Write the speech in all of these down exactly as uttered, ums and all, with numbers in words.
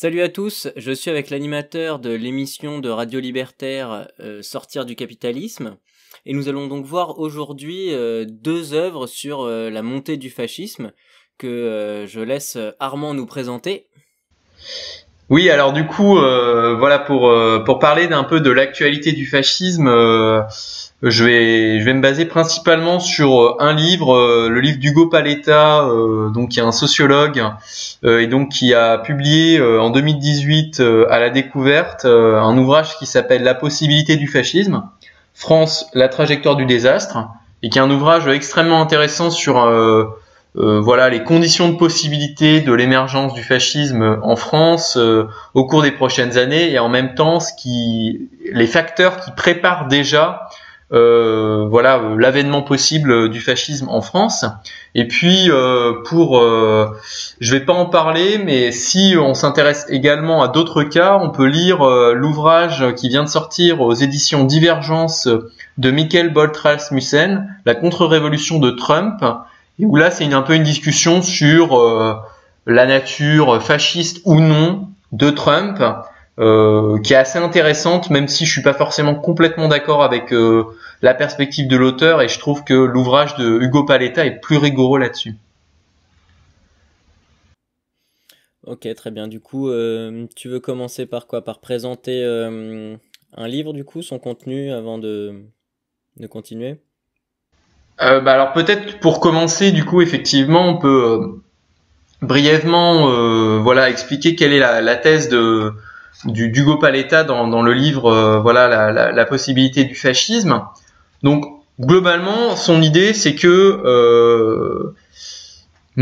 Salut à tous, je suis avec l'animateur de l'émission de Radio Libertaire euh, Sortir du capitalisme, et nous allons donc voir aujourd'hui euh, deux œuvres sur euh, la montée du fascisme que euh, je laisse Armand nous présenter. Oui, alors du coup, euh, voilà pour euh, pour parler d'un peu de l'actualité du fascisme, euh, je vais je vais me baser principalement sur un livre, euh, le livre d'Ugo Palheta, euh, donc qui est un sociologue euh, et donc qui a publié euh, en deux mille dix-huit euh, à La Découverte euh, un ouvrage qui s'appelle La possibilité du fascisme, France, la trajectoire du désastre, et qui est un ouvrage extrêmement intéressant sur euh, Euh, voilà les conditions de possibilité de l'émergence du fascisme en France euh, au cours des prochaines années, et en même temps ce qui, les facteurs qui préparent déjà euh, voilà euh, l'avènement possible du fascisme en France. Et puis euh, pour euh, je vais pas en parler, mais si on s'intéresse également à d'autres cas, on peut lire euh, l'ouvrage qui vient de sortir aux éditions Divergence de Mikkel Bolt Rasmussen, La contre-révolution de Trump, où là c'est un peu une discussion sur euh, la nature fasciste ou non de Trump, euh, qui est assez intéressante, même si je suis pas forcément complètement d'accord avec euh, la perspective de l'auteur, et je trouve que l'ouvrage de Ugo Palheta est plus rigoureux là-dessus. Ok, très bien. Du coup, euh, tu veux commencer par quoi? Par présenter euh, un livre, du coup, son contenu, avant de, de continuer? Euh, bah alors peut-être pour commencer, du coup, effectivement, on peut euh, brièvement euh, voilà expliquer quelle est la, la thèse de du d'Ugo Palheta dans, dans le livre euh, voilà la, la, la possibilité du fascisme. Donc globalement, son idée c'est que euh,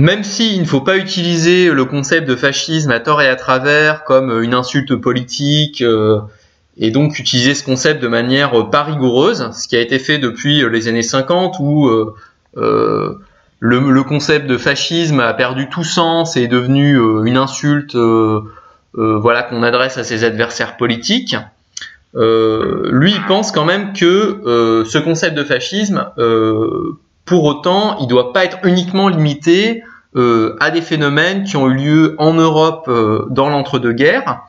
même s'il ne faut pas utiliser le concept de fascisme à tort et à travers comme une insulte politique, euh, et donc utiliser ce concept de manière pas rigoureuse, ce qui a été fait depuis les années cinquante, où euh, euh, le, le concept de fascisme a perdu tout sens et est devenu euh, une insulte euh, euh, voilà, qu'on adresse à ses adversaires politiques. Euh, lui, il pense quand même que euh, ce concept de fascisme, euh, pour autant, il ne doit pas être uniquement limité euh, à des phénomènes qui ont eu lieu en Europe euh, dans l'entre-deux-guerres,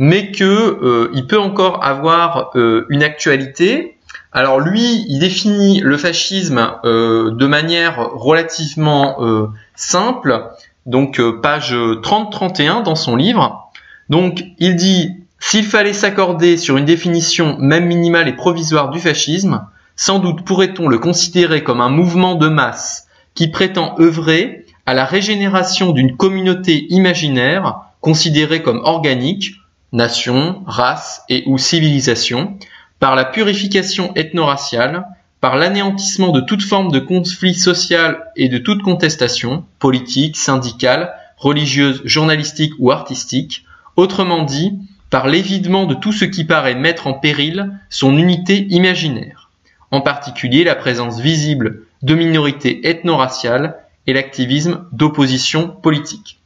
mais que euh, il peut encore avoir euh, une actualité. Alors lui, il définit le fascisme euh, de manière relativement euh, simple, donc euh, page trente trente et un dans son livre. Donc il dit: s'il fallait s'accorder sur une définition même minimale et provisoire du fascisme, sans doute pourrait-on le considérer comme un mouvement de masse qui prétend œuvrer à la régénération d'une communauté imaginaire considérée comme organique, nation, race et ou civilisation, par la purification ethno-raciale, par l'anéantissement de toute forme de conflit social et de toute contestation, politique, syndicale, religieuse, journalistique ou artistique, autrement dit, par l'évidement de tout ce qui paraît mettre en péril son unité imaginaire, en particulier la présence visible de minorités ethno-raciales et l'activisme d'opposition politique.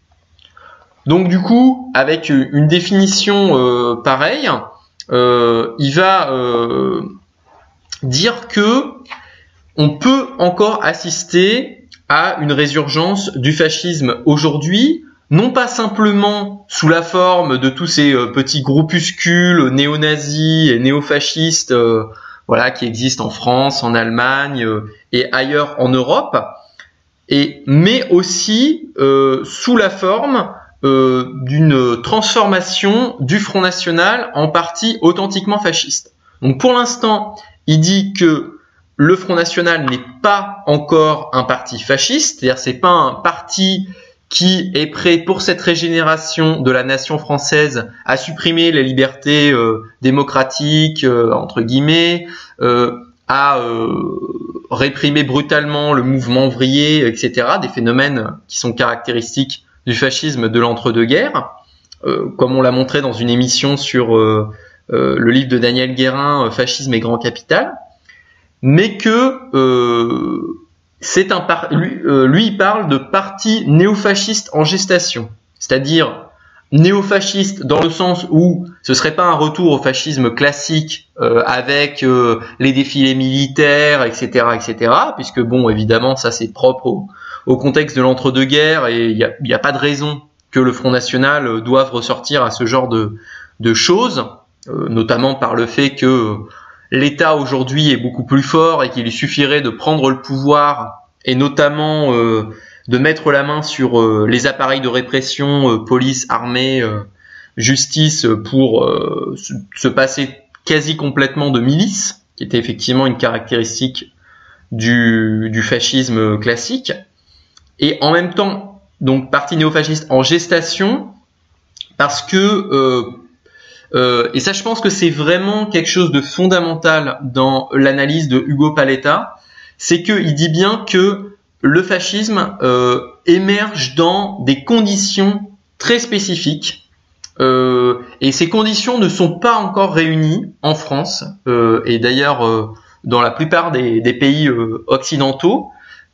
Donc du coup, avec une définition euh, pareille, euh, il va euh, dire que on peut encore assister à une résurgence du fascisme aujourd'hui, non pas simplement sous la forme de tous ces euh, petits groupuscules néo-nazis et néo-fascistes euh, voilà, qui existent en France, en Allemagne euh, et ailleurs en Europe, et, mais aussi euh, sous la forme Euh, d'une transformation du Front National en parti authentiquement fasciste. Donc pour l'instant, il dit que le Front National n'est pas encore un parti fasciste, c'est-à-dire c'est pas un parti qui est prêt pour cette régénération de la nation française à supprimer les libertés euh, démocratiques, euh, entre guillemets, euh, à euh, réprimer brutalement le mouvement ouvrier, et cetera, des phénomènes qui sont caractéristiques du fascisme de l'entre-deux-guerres, euh, comme on l'a montré dans une émission sur euh, euh, le livre de Daniel Guérin, Fascisme et grand capital, mais que euh, c'est un par lui, euh, lui il parle de parti néofasciste en gestation, c'est-à-dire néofasciste dans le sens où ce serait pas un retour au fascisme classique euh, avec euh, les défilés militaires, et cetera, et cetera, puisque bon, évidemment, ça c'est propre au, au contexte de l'entre-deux-guerres, et il n'y a, a pas de raison que le Front National doive ressortir à ce genre de, de choses, euh, notamment par le fait que l'État aujourd'hui est beaucoup plus fort et qu'il suffirait de prendre le pouvoir et notamment euh, de mettre la main sur euh, les appareils de répression, euh, police, armée, euh, justice, pour euh, se, se passer quasi complètement de milice, qui était effectivement une caractéristique du, du fascisme classique. Et en même temps, donc parti néofasciste en gestation, parce que... Euh, Euh, et ça, je pense que c'est vraiment quelque chose de fondamental dans l'analyse de Ugo Palheta, c'est qu'il dit bien que le fascisme euh, émerge dans des conditions très spécifiques, euh, et ces conditions ne sont pas encore réunies en France, euh, et d'ailleurs euh, dans la plupart des, des pays euh, occidentaux.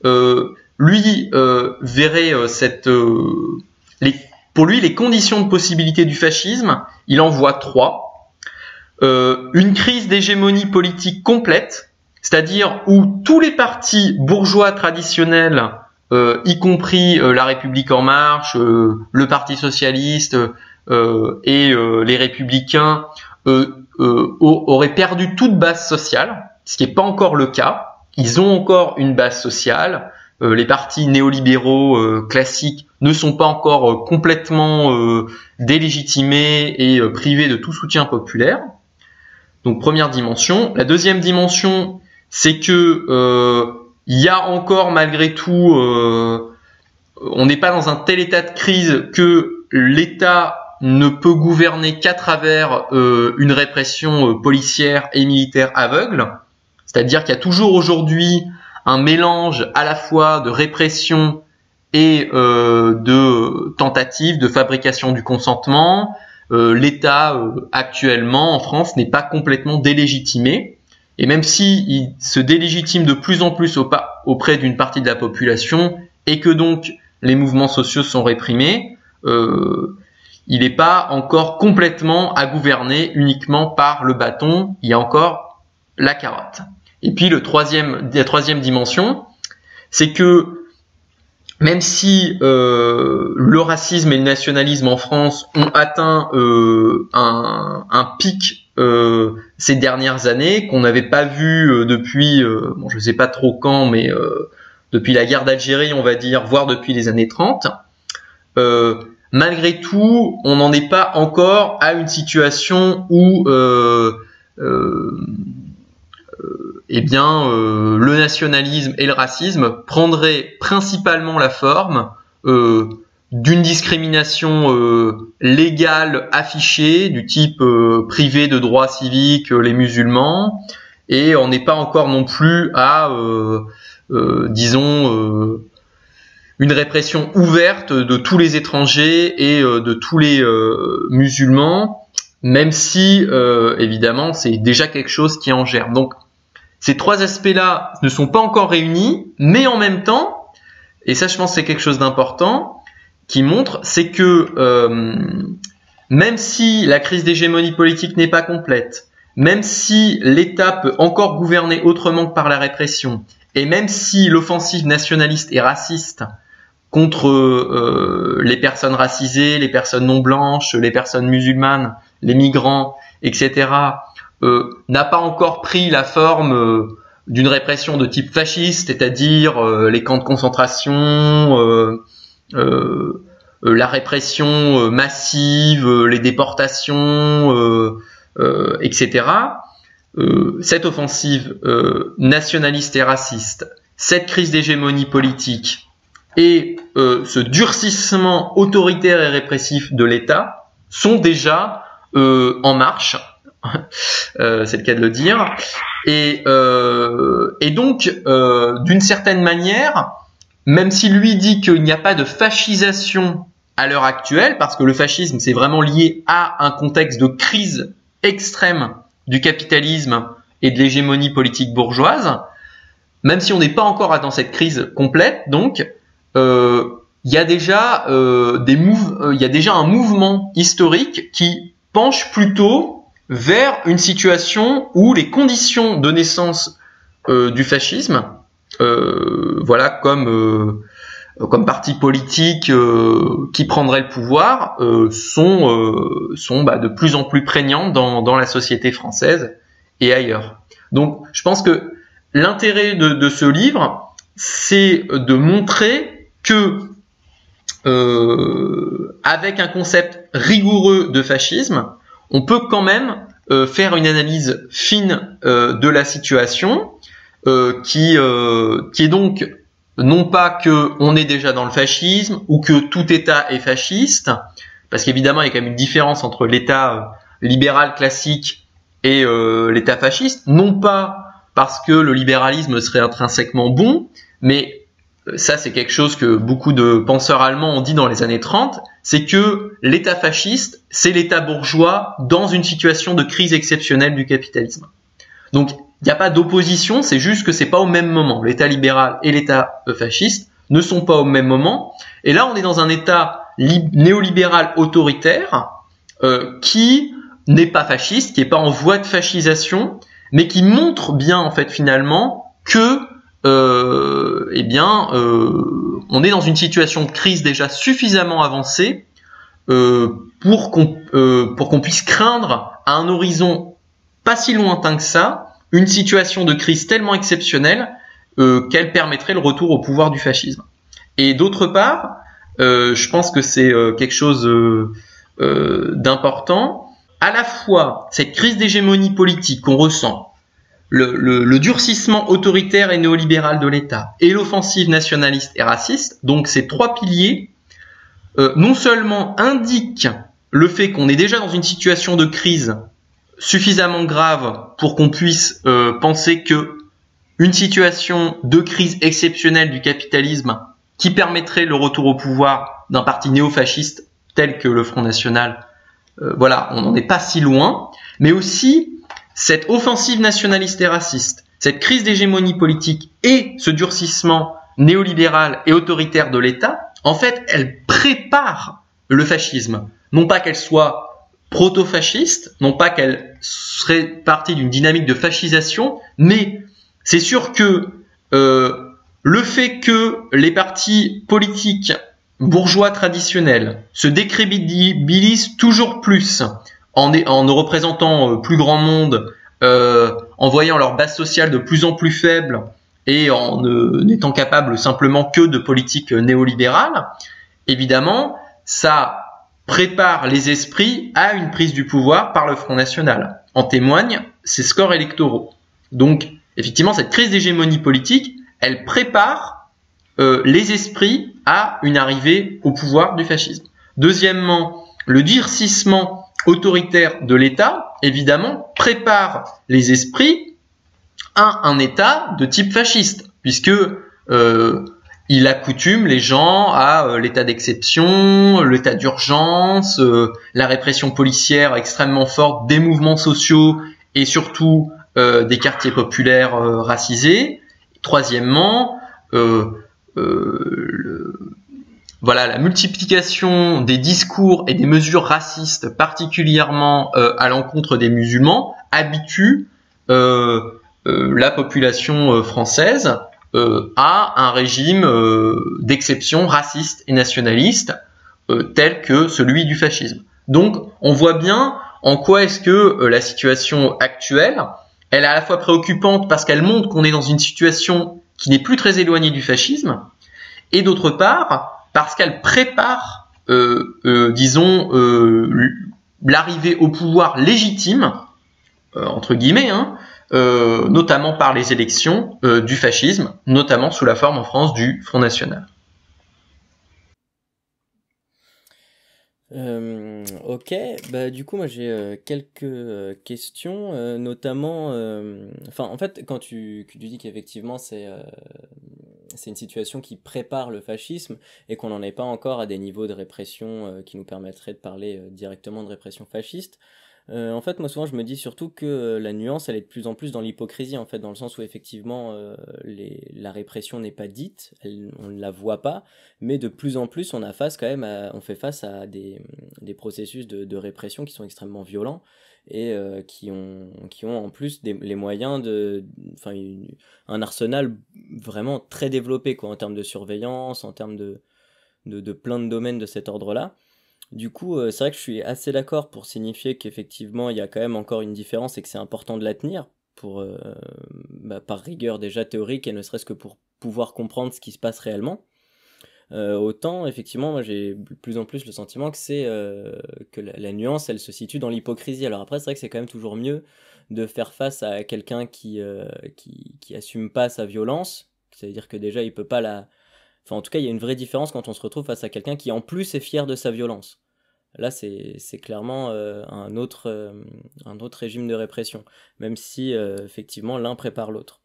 Euh, lui euh, verrait euh, cette euh, les Pour lui, les conditions de possibilité du fascisme, il en voit trois. Euh, une crise d'hégémonie politique complète, c'est-à-dire où tous les partis bourgeois traditionnels, euh, y compris euh, la République en marche, euh, le Parti socialiste euh, et euh, les Républicains, euh, euh, auraient perdu toute base sociale, ce qui n'est pas encore le cas. Ils ont encore une base sociale. Euh, les partis néolibéraux euh, classiques ne sont pas encore euh, complètement euh, délégitimés et euh, privés de tout soutien populaire. Donc première dimension. La deuxième dimension, c'est que euh, y a encore malgré tout, euh, on n'est pas dans un tel état de crise que l'État ne peut gouverner qu'à travers euh, une répression euh, policière et militaire aveugle. C'est-à-dire qu'il y a toujours aujourd'hui un mélange à la fois de répression et euh, de tentative de fabrication du consentement. Euh, L'État euh, actuellement en France n'est pas complètement délégitimé, et même si il se délégitime de plus en plus auprès d'une partie de la population et que donc les mouvements sociaux sont réprimés, euh, il n'est pas encore complètement à gouverner uniquement par le bâton, il y a encore la carotte. Et puis le troisième, la troisième dimension, c'est que même si euh, le racisme et le nationalisme en France ont atteint euh, un, un pic euh, ces dernières années, qu'on n'avait pas vu euh, depuis, euh, bon, je ne sais pas trop quand, mais euh, depuis la guerre d'Algérie, on va dire, voire depuis les années trente, euh, malgré tout, on n'en est pas encore à une situation où... Euh, euh, Eh bien, euh, le nationalisme et le racisme prendraient principalement la forme euh, d'une discrimination euh, légale affichée, du type euh, privé de droits civiques, euh, les musulmans, et on n'est pas encore non plus à, euh, euh, disons, euh, une répression ouverte de tous les étrangers et euh, de tous les euh, musulmans, même si, euh, évidemment, c'est déjà quelque chose qui en germe. Donc, ces trois aspects-là ne sont pas encore réunis, mais en même temps, et ça je pense que c'est quelque chose d'important, qui montre, c'est que euh, même si la crise d'hégémonie politique n'est pas complète, même si l'État peut encore gouverner autrement que par la répression, et même si l'offensive nationaliste et raciste contre euh, les personnes racisées, les personnes non blanches, les personnes musulmanes, les migrants, et cetera, Euh, n'a pas encore pris la forme euh, d'une répression de type fasciste, c'est-à-dire euh, les camps de concentration, euh, euh, la répression euh, massive, euh, les déportations, euh, euh, et cetera. Euh, cette offensive euh, nationaliste et raciste, cette crise d'hégémonie politique et euh, ce durcissement autoritaire et répressif de l'État sont déjà euh, en marche. Euh, c'est le cas de le dire, et, euh, et donc euh, d'une certaine manière, même si lui dit qu'il n'y a pas de fascisation à l'heure actuelle, parce que le fascisme c'est vraiment lié à un contexte de crise extrême du capitalisme et de l'hégémonie politique bourgeoise, même si on n'est pas encore dans cette crise complète, donc euh, y a déjà, euh, des mouve- euh, y a déjà un mouvement historique qui penche plutôt vers une situation où les conditions de naissance euh, du fascisme, euh, voilà, comme comme parti politique euh, qui prendrait le pouvoir euh, sont euh, sont bah, de plus en plus prégnants dans dans la société française et ailleurs. Donc je pense que l'intérêt de, de ce livre, c'est de montrer que euh, avec un concept rigoureux de fascisme, on peut quand même euh, faire une analyse fine euh, de la situation euh, qui euh, qui est donc non pas que on est déjà dans le fascisme ou que tout État est fasciste, parce qu'évidemment il y a quand même une différence entre l'État libéral classique et euh, l'État fasciste, non pas parce que le libéralisme serait intrinsèquement bon, mais ça c'est quelque chose que beaucoup de penseurs allemands ont dit dans les années trente, c'est que l'État fasciste, c'est l'État bourgeois dans une situation de crise exceptionnelle du capitalisme. Donc il n'y a pas d'opposition, c'est juste que c'est pas au même moment. L'État libéral et l'État fasciste ne sont pas au même moment. Et là, on est dans un État néolibéral autoritaire euh, qui n'est pas fasciste, qui n'est pas en voie de fascisation, mais qui montre bien, en fait, finalement, que, euh, eh bien, euh, on est dans une situation de crise déjà suffisamment avancée euh, pour qu'on euh, pour qu'on puisse craindre à un horizon pas si lointain que ça une situation de crise tellement exceptionnelle euh, qu'elle permettrait le retour au pouvoir du fascisme. Et d'autre part, euh, je pense que c'est euh, quelque chose euh, euh, d'important, à la fois cette crise d'hégémonie politique qu'on ressent, le, le, le durcissement autoritaire et néolibéral de l'État, et l'offensive nationaliste et raciste, donc ces trois piliers, euh, non seulement indiquent le fait qu'on est déjà dans une situation de crise suffisamment grave pour qu'on puisse euh, penser que une situation de crise exceptionnelle du capitalisme qui permettrait le retour au pouvoir d'un parti néo-fasciste tel que le Front National, euh, voilà, on n'en est pas si loin, mais aussi cette offensive nationaliste et raciste, cette crise d'hégémonie politique et ce durcissement néolibéral et autoritaire de l'État, en fait, elle prépare le fascisme. Non pas qu'elle soit proto-fasciste, non pas qu'elle serait partie d'une dynamique de fascisation, mais c'est sûr que euh, le fait que les partis politiques bourgeois traditionnels se décrédibilisent toujours plus en, en ne représentant euh, plus grand monde, euh, en voyant leur base sociale de plus en plus faible et en euh, n'étant capable simplement que de politiques néolibérales, évidemment, ça prépare les esprits à une prise du pouvoir par le Front National. En témoignent ses scores électoraux. Donc, effectivement, cette crise d'hégémonie politique, elle prépare euh, les esprits à une arrivée au pouvoir du fascisme. Deuxièmement, le durcissement autoritaire de l'État, évidemment, prépare les esprits à un État de type fasciste, puisque euh, il accoutume les gens à euh, l'état d'exception, l'état d'urgence, euh, la répression policière extrêmement forte des mouvements sociaux et surtout euh, des quartiers populaires euh, racisés. Troisièmement, euh, euh, le, voilà, la multiplication des discours et des mesures racistes, particulièrement euh, à l'encontre des musulmans, habitue euh, euh, la population euh, française Euh, à un régime euh, d'exception raciste et nationaliste euh, tel que celui du fascisme. Donc on voit bien en quoi est-ce que euh, la situation actuelle, elle est à la fois préoccupante parce qu'elle montre qu'on est dans une situation qui n'est plus très éloignée du fascisme, et d'autre part parce qu'elle prépare, euh, euh, disons, euh, l'arrivée au pouvoir légitime, euh, entre guillemets, hein, Euh, notamment par les élections euh, du fascisme, notamment sous la forme en France du Front National. Euh, ok, bah, du coup moi j'ai euh, quelques euh, questions, euh, notamment, euh, enfin en fait quand tu, tu dis qu'effectivement c'est euh, c'est une situation qui prépare le fascisme et qu'on n'en est pas encore à des niveaux de répression euh, qui nous permettraient de parler euh, directement de répression fasciste, Euh, en fait, moi souvent je me dis surtout que la nuance elle est de plus en plus dans l'hypocrisie, en fait, dans le sens où effectivement euh, les, la répression n'est pas dite, elle, on ne la voit pas, mais de plus en plus on a face quand même, à, on fait face à des, des processus de, de répression qui sont extrêmement violents et euh, qui ont qui ont en plus des, les moyens de, enfin un arsenal vraiment très développé quoi en termes de surveillance, en termes de de, de plein de domaines de cet ordre-là. Du coup, euh, c'est vrai que je suis assez d'accord pour signifier qu'effectivement, il y a quand même encore une différence et que c'est important de la tenir, pour, euh, bah, par rigueur déjà théorique et ne serait-ce que pour pouvoir comprendre ce qui se passe réellement. Euh, autant, effectivement, moi j'ai de plus en plus le sentiment que, c'est, euh, que la, la nuance, elle se situe dans l'hypocrisie. Alors après, c'est vrai que c'est quand même toujours mieux de faire face à quelqu'un qui, euh, qui, qui assume pas sa violence, c'est-à-dire que déjà, il peut pas la... Enfin, en tout cas, il y a une vraie différence quand on se retrouve face à quelqu'un qui, en plus, est fier de sa violence. Là, c'est, c'est clairement euh, un, autre, euh, un autre régime de répression, même si, euh, effectivement, l'un prépare l'autre.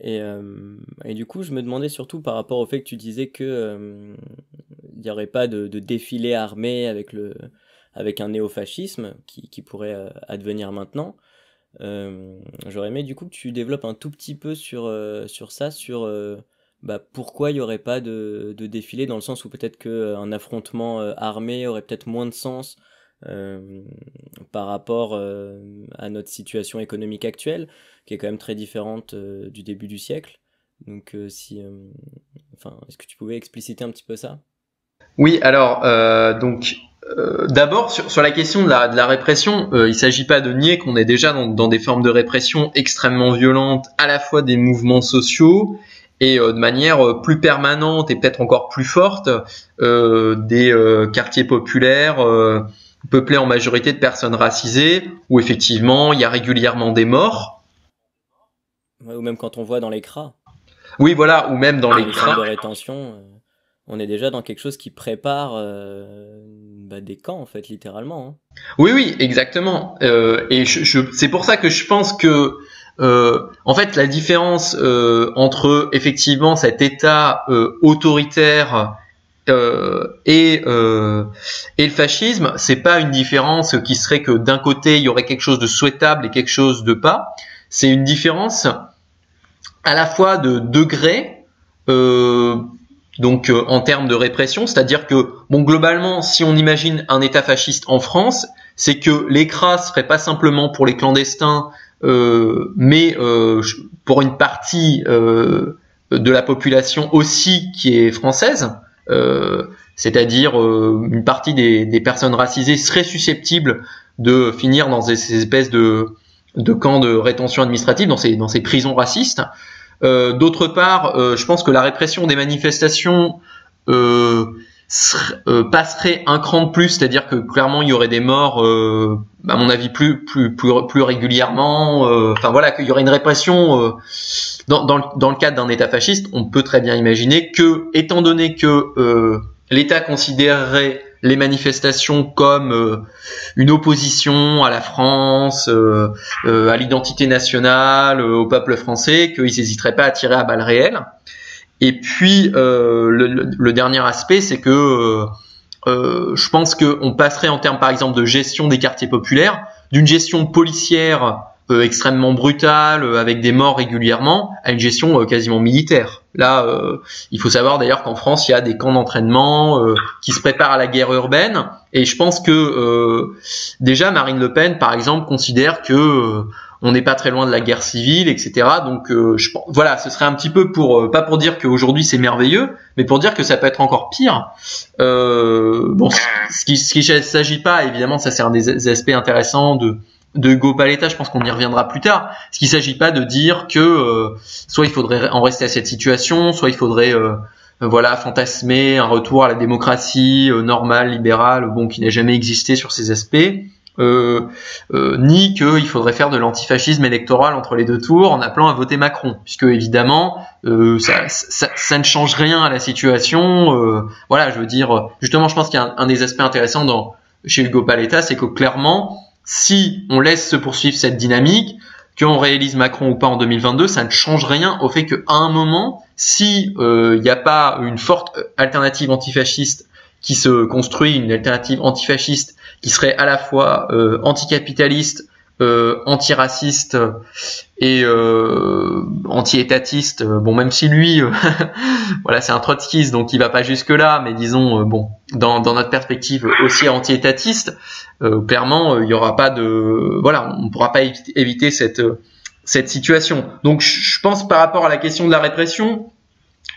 Et, euh, et du coup, je me demandais surtout par rapport au fait que tu disais qu'il euh, n'y aurait pas de, de défilé armé avec, le, avec un néofascisme qui, qui pourrait euh, advenir maintenant. Euh, j'aurais aimé, du coup, que tu développes un tout petit peu sur, euh, sur ça, sur... Euh, Bah, pourquoi il n'y aurait pas de, de défilé, dans le sens où peut-être qu'un euh, affrontement euh, armé aurait peut-être moins de sens euh, par rapport euh, à notre situation économique actuelle, qui est quand même très différente euh, du début du siècle. Donc, euh, si, euh, enfin, est-ce que tu pouvais expliciter un petit peu ça ? Oui, alors, euh, donc, euh, d'abord, sur, sur la question de la, de la répression, euh, il ne s'agit pas de nier qu'on est déjà dans, dans des formes de répression extrêmement violentes, à la fois des mouvements sociaux, et de manière plus permanente et peut-être encore plus forte euh, des euh, quartiers populaires euh, peuplés en majorité de personnes racisées, où effectivement il y a régulièrement des morts. Ouais, ou même quand on voit dans les C R A. Oui, voilà, ou même dans, dans les, les C R A. De rétention, on est déjà dans quelque chose qui prépare euh, bah, des camps, en fait, littéralement. Hein. Oui, oui, exactement. Euh, et je, je, c'est pour ça que je pense que Euh, en fait, la différence euh, entre effectivement cet État euh, autoritaire euh, et, euh, et le fascisme, c'est pas une différence qui serait que d'un côté il y aurait quelque chose de souhaitable et quelque chose de pas. C'est une différence à la fois de degré, euh, donc euh, en termes de répression, c'est-à-dire que bon, globalement, si on imagine un État fasciste en France, c'est que les C R A serait pas simplement pour les clandestins. Euh, mais euh, pour une partie euh, de la population aussi qui est française, euh, c'est-à-dire euh, une partie des, des personnes racisées seraient susceptibles de finir dans ces, ces espèces de, de camps de rétention administrative, dans ces, dans ces prisons racistes. Euh, d'autre part, euh, je pense que la répression des manifestations euh, ser, euh, passerait un cran de plus, c'est-à-dire que clairement il y aurait des morts... Euh, à mon avis, plus plus plus plus régulièrement. Euh, enfin voilà, qu'il y aurait une répression euh, dans dans le, dans le cadre d'un État fasciste. On peut très bien imaginer que, étant donné que euh, l'État considérerait les manifestations comme euh, une opposition à la France, euh, euh, à l'identité nationale, euh, au peuple français, qu'ils n'hésiteraient pas à tirer à balles réelles. Et puis euh, le, le, le dernier aspect, c'est que euh, Euh, je pense qu'on passerait en termes par exemple de gestion des quartiers populaires, d'une gestion policière euh, extrêmement brutale, euh, avec des morts régulièrement, à une gestion euh, quasiment militaire. Là, euh, il faut savoir d'ailleurs qu'en France, il y a des camps d'entraînement euh, qui se préparent à la guerre urbaine, et je pense que euh, déjà Marine Le Pen par exemple considère que euh, on n'est pas très loin de la guerre civile, et cetera. Donc euh, je, voilà, ce serait un petit peu pour, euh, pas pour dire qu'aujourd'hui c'est merveilleux, mais pour dire que ça peut être encore pire. Euh, bon, ce qui ce qui ne s'agit pas, évidemment, ça c'est un des aspects intéressants de, de Ugo Palheta, je pense qu'on y reviendra plus tard. Ce qui ne s'agit pas de dire que euh, soit il faudrait en rester à cette situation, soit il faudrait euh, voilà, fantasmer un retour à la démocratie euh, normale, libérale, bon, qui n'a jamais existé sur ces aspects. Euh, euh, ni qu'il faudrait faire de l'antifascisme électoral entre les deux tours en appelant à voter Macron, puisque évidemment euh, ça, ça, ça ne change rien à la situation. Euh, voilà, je veux dire, justement, je pense qu'il y a un, un des aspects intéressants dans, chez Ugo Palheta, c'est que clairement, si on laisse se poursuivre cette dynamique, qu'on réalise Macron ou pas en deux mille vingt-deux, ça ne change rien au fait qu'à un moment, si il euh, n'y a pas une forte alternative antifasciste qui se construit, une alternative antifasciste qui serait à la fois euh, anticapitaliste, euh, antiraciste et euh, anti-étatiste. Bon, même si lui, voilà, c'est un trotskiste, donc il va pas jusque là, mais disons, euh, bon, dans, dans notre perspective aussi anti-étatiste, euh, clairement, il euh, y aura pas de, voilà, on pourra pas éviter cette cette situation. Donc, je pense par rapport à la question de la répression.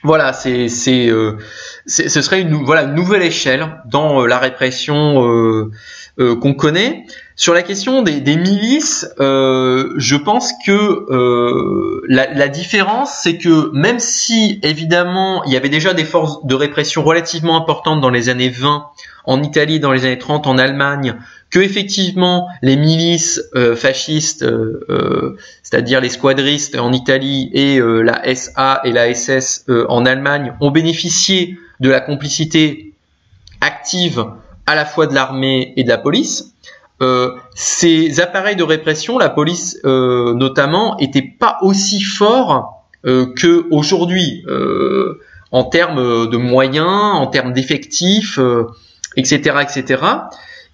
Voilà, c'est, c'est, euh, c'est, ce serait une voilà une nouvelle échelle dans euh, la répression euh, euh, qu'on connaît. Sur la question des, des milices, euh, je pense que euh, la, la différence, c'est que même si évidemment il y avait déjà des forces de répression relativement importantes dans les années vingt en Italie, dans les années trente en Allemagne, que effectivement les milices euh, fascistes, euh, euh, c'est-à-dire les squadristes en Italie et euh, la S A et la S S euh, en Allemagne, ont bénéficié de la complicité active à la fois de l'armée et de la police. Euh, ces appareils de répression, la police euh, notamment, n'étaient pas aussi forts euh, qu'aujourd'hui euh, en termes de moyens, en termes d'effectifs, euh, et cetera, et cetera.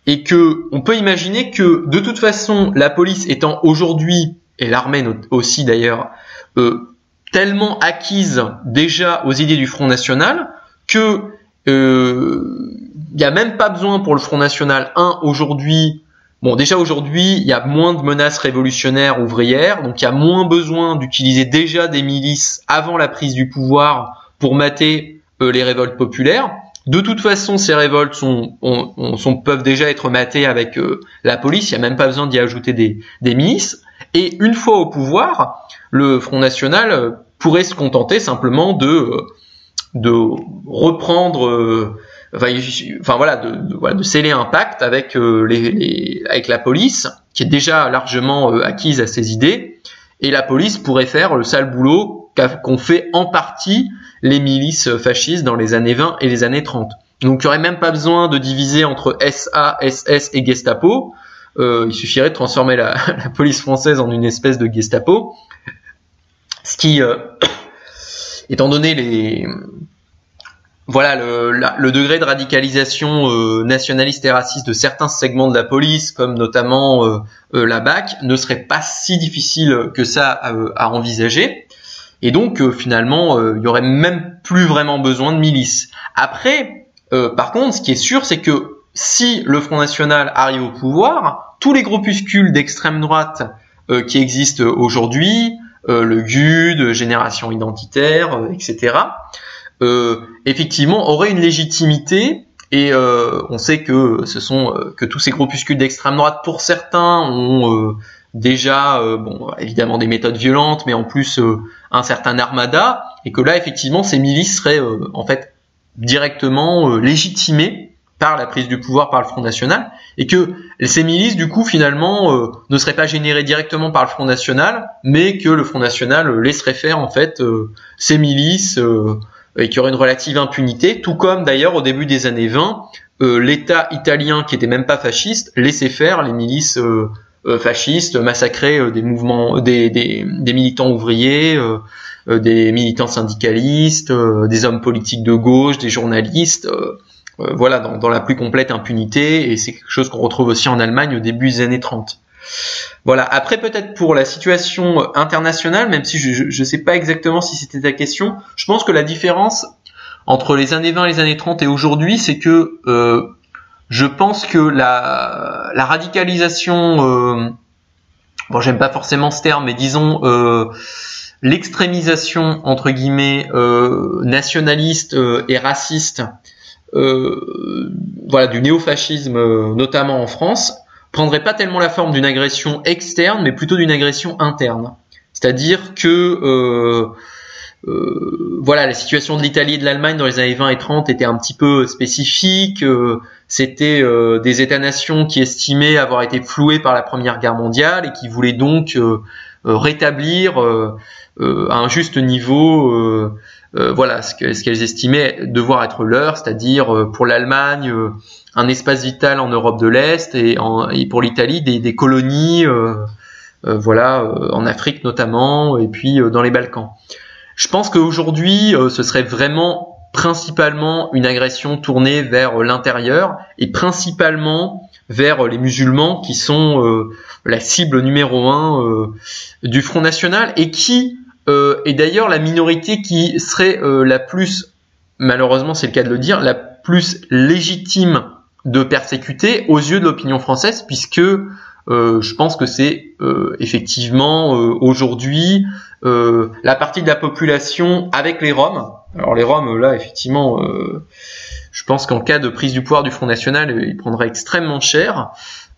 Et que on peut imaginer que de toute façon la police étant aujourd'hui, et l'armée aussi d'ailleurs, euh, tellement acquise déjà aux idées du Front National que il euh, y a même pas besoin pour le Front National un aujourd'hui. Bon, déjà aujourd'hui il y a moins de menaces révolutionnaires ouvrières, donc il y a moins besoin d'utiliser déjà des milices avant la prise du pouvoir pour mater euh, les révoltes populaires. De toute façon, ces révoltes sont, on, on, sont, peuvent déjà être matées avec euh, la police. Il n'y a même pas besoin d'y ajouter des, des milices. Et une fois au pouvoir, le Front National pourrait se contenter simplement de, de reprendre, euh, enfin, enfin voilà, de, de, voilà, de sceller un pacte avec euh, les, les, avec la police, qui est déjà largement euh, acquise à ses idées. Et la police pourrait faire le sale boulot qu'ont fait en partie les milices fascistes dans les années vingt et les années trente. Donc il n'y aurait même pas besoin de diviser entre S A, S S et Gestapo. Euh, il suffirait de transformer la, la police française en une espèce de Gestapo. Ce qui, euh, étant donné les, voilà, le, la, le degré de radicalisation euh, nationaliste et raciste de certains segments de la police, comme notamment euh, euh, la B A C, ne serait pas si difficile que ça à, à envisager. Et donc euh, finalement, euh, il y aurait même plus vraiment besoin de milices. Après, euh, par contre, ce qui est sûr, c'est que si le Front National arrive au pouvoir, tous les groupuscules d'extrême droite euh, qui existent aujourd'hui, euh, le G U D, Génération Identitaire, euh, et cetera, euh, effectivement, auraient une légitimité. Et euh, on sait que ce sont euh, que tous ces groupuscules d'extrême droite, pour certains, ont euh, déjà, euh, bon, évidemment des méthodes violentes, mais en plus euh, un certain armada, et que là, effectivement, ces milices seraient euh, en fait directement euh, légitimées par la prise du pouvoir par le Front National, et que ces milices, du coup, finalement, euh, ne seraient pas générées directement par le Front National, mais que le Front National euh, laisserait faire en fait euh, ces milices, euh, et qu'il y aurait une relative impunité, tout comme d'ailleurs au début des années vingt, euh, l'État italien, qui était même pas fasciste, laissait faire les milices euh, Euh, fascistes, massacrer euh, des mouvements, euh, des, des, des militants ouvriers, euh, euh, des militants syndicalistes, euh, des hommes politiques de gauche, des journalistes, euh, euh, voilà, dans, dans la plus complète impunité, et c'est quelque chose qu'on retrouve aussi en Allemagne au début des années trente. Voilà. Après, peut-être pour la situation internationale, même si je ne sais pas exactement si c'était ta question, je pense que la différence entre les années vingt et les années trente et aujourd'hui, c'est que euh, je pense que la, la radicalisation, euh, bon, j'aime pas forcément ce terme, mais disons euh, l'extrémisation entre guillemets euh, nationaliste euh, et raciste, euh, voilà, du néofascisme, euh, notamment en France, prendrait pas tellement la forme d'une agression externe, mais plutôt d'une agression interne. C'est-à-dire que euh, Euh, voilà, la situation de l'Italie et de l'Allemagne dans les années vingt et trente était un petit peu spécifique. Euh, c'était euh, des États-nations qui estimaient avoir été floués par la Première Guerre mondiale et qui voulaient donc euh, rétablir euh, euh, à un juste niveau, euh, euh, voilà, ce que, ce qu'elles estimaient devoir être leur, c'est-à-dire euh, pour l'Allemagne euh, un espace vital en Europe de l'Est, et, en, et pour l'Italie des, des colonies, euh, euh, voilà, euh, en Afrique notamment, et puis euh, dans les Balkans. Je pense qu'aujourd'hui, euh, ce serait vraiment principalement une agression tournée vers euh, l'intérieur, et principalement vers les musulmans qui sont euh, la cible numéro un euh, du Front National et qui euh, est d'ailleurs la minorité qui serait euh, la plus, malheureusement c'est le cas de le dire, la plus légitime de persécuter aux yeux de l'opinion française, puisque euh, je pense que c'est euh, effectivement euh, aujourd'hui euh, la partie de la population avec les Roms. Alors les Roms, là, effectivement, euh, je pense qu'en cas de prise du pouvoir du Front National, il prendra extrêmement cher.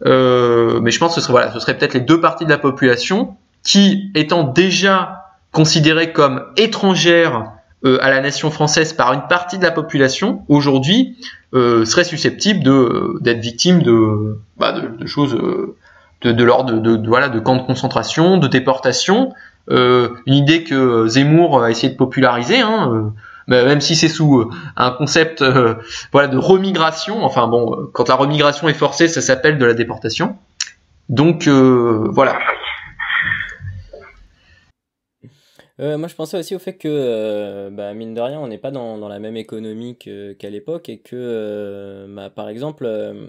Euh, mais je pense que ce serait, voilà, ce serait peut-être les deux parties de la population qui, étant déjà considérées comme étrangères euh, à la nation française par une partie de la population, aujourd'hui, euh, seraient susceptibles de, d'être victimes de, bah, de, de choses de, de l'ordre de, de, de, voilà, de camps de concentration, de déportation. Euh, une idée que Zemmour a essayé de populariser, hein, euh, même si c'est sous euh, un concept euh, voilà, de remigration. Enfin bon, quand la remigration est forcée, ça s'appelle de la déportation. Donc euh, voilà. Euh, moi je pensais aussi au fait que, euh, bah, mine de rien, on n'est pas dans, dans la même économie que, qu'à l'époque et que, euh, bah, par exemple, euh,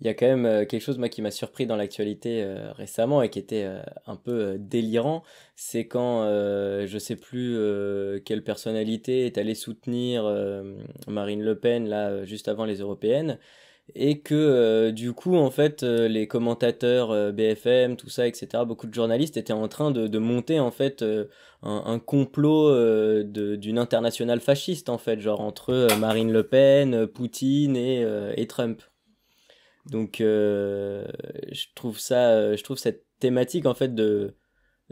il y a quand même quelque chose moi, qui m'a surpris dans l'actualité euh, récemment et qui était euh, un peu euh, délirant, c'est quand euh, je sais plus euh, quelle personnalité est allée soutenir euh, Marine Le Pen là juste avant les européennes et que euh, du coup en fait euh, les commentateurs euh, B F M tout ça etc beaucoup de journalistes étaient en train de, de monter en fait euh, un, un complot euh, de, d'une internationale fasciste en fait genre entre euh, Marine Le Pen, euh, Poutine et, euh, et Trump. Donc euh, je trouve ça, je trouve cette thématique en fait de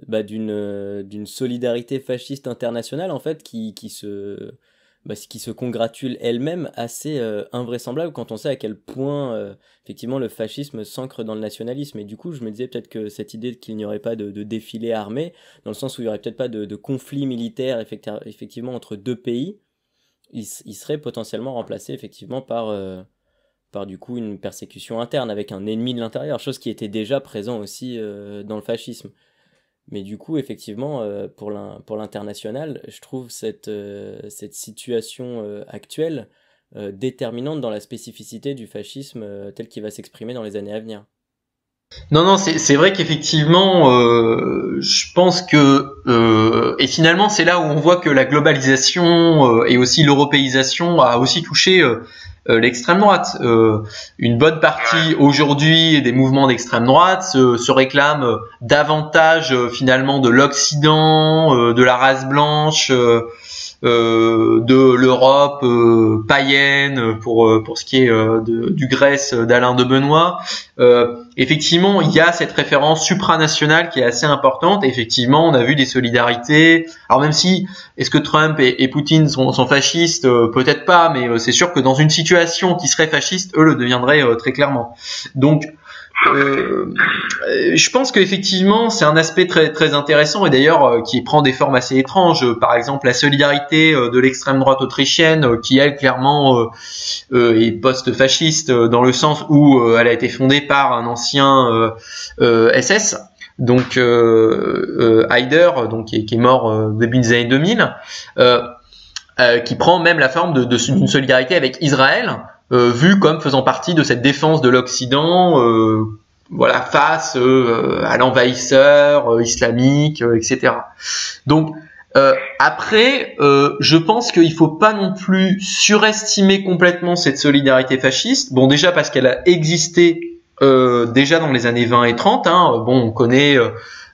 bah, d'une d'une solidarité fasciste internationale en fait qui qui se bah, qui se congratule elle-même assez euh, invraisemblable quand on sait à quel point euh, effectivement le fascisme s'ancre dans le nationalisme. Et du coup je me disais peut-être que cette idée qu'il n'y aurait pas de, de défilé armé dans le sens où il n'y aurait peut-être pas de, de conflit militaire effectivement entre deux pays, il, il serait potentiellement remplacé effectivement par euh, par du coup une persécution interne avec un ennemi de l'intérieur, chose qui était déjà présent aussi euh, dans le fascisme. Mais du coup, effectivement, euh, pour l'in- pour l'international, je trouve cette, euh, cette situation euh, actuelle euh, déterminante dans la spécificité du fascisme euh, tel qu'il va s'exprimer dans les années à venir. Non, non, c'est, c'est vrai qu'effectivement, euh, je pense que... Euh, et finalement, c'est là où on voit que la globalisation euh, et aussi l'européisation a aussi touché... Euh, l'extrême droite. Euh, une bonne partie aujourd'hui des mouvements d'extrême droite se, se réclament davantage euh, finalement de l'Occident, euh, de la race blanche, euh, euh, de l'Europe euh, païenne pour pour ce qui est euh, de, du Grèce d'Alain de Benoît. Euh, effectivement, il y a cette référence supranationale qui est assez importante. Et effectivement, on a vu des solidarités. Alors même si, est-ce que Trump et, et Poutine sont, sont fascistes? euh, Peut-être pas, mais euh, c'est sûr que dans une situation qui serait fasciste, eux le deviendraient euh, très clairement. Donc, euh, je pense qu'effectivement, c'est un aspect très très intéressant et d'ailleurs euh, qui prend des formes assez étranges. Par exemple, la solidarité euh, de l'extrême droite autrichienne, euh, qui elle clairement euh, euh, est post-fasciste euh, dans le sens où euh, elle a été fondée par un ancien euh, euh, S S. Donc euh, euh, Heider, donc qui est, qui est mort euh, début des années deux mille, euh, euh, qui prend même la forme de, de, d'une solidarité avec Israël, euh, vu comme faisant partie de cette défense de l'Occident, euh, voilà, face euh, à l'envahisseur euh, islamique, euh, et cetera. Donc euh, après, euh, je pense qu'il faut pas non plus surestimer complètement cette solidarité fasciste. Bon, déjà parce qu'elle a existé. Euh, déjà dans les années vingt et trente, hein, bon, on connaît euh,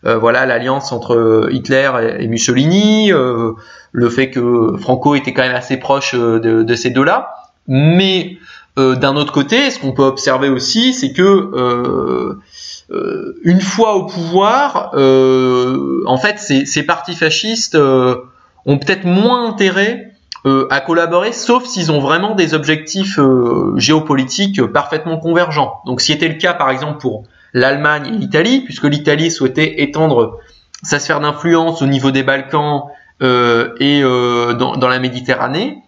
euh, voilà l'alliance entre Hitler et, et Mussolini, euh, le fait que Franco était quand même assez proche euh, de, de ces deux-là. Mais euh, d'un autre côté, ce qu'on peut observer aussi, c'est que euh, euh, une fois au pouvoir, euh, en fait, ces, ces partis fascistes euh, ont peut-être moins intérêt euh, à collaborer, sauf s'ils ont vraiment des objectifs euh, géopolitiques euh, parfaitement convergents. Donc, si c'était le cas, par exemple, pour l'Allemagne et l'Italie, puisque l'Italie souhaitait étendre sa sphère d'influence au niveau des Balkans euh, et euh, dans, dans la Méditerranée,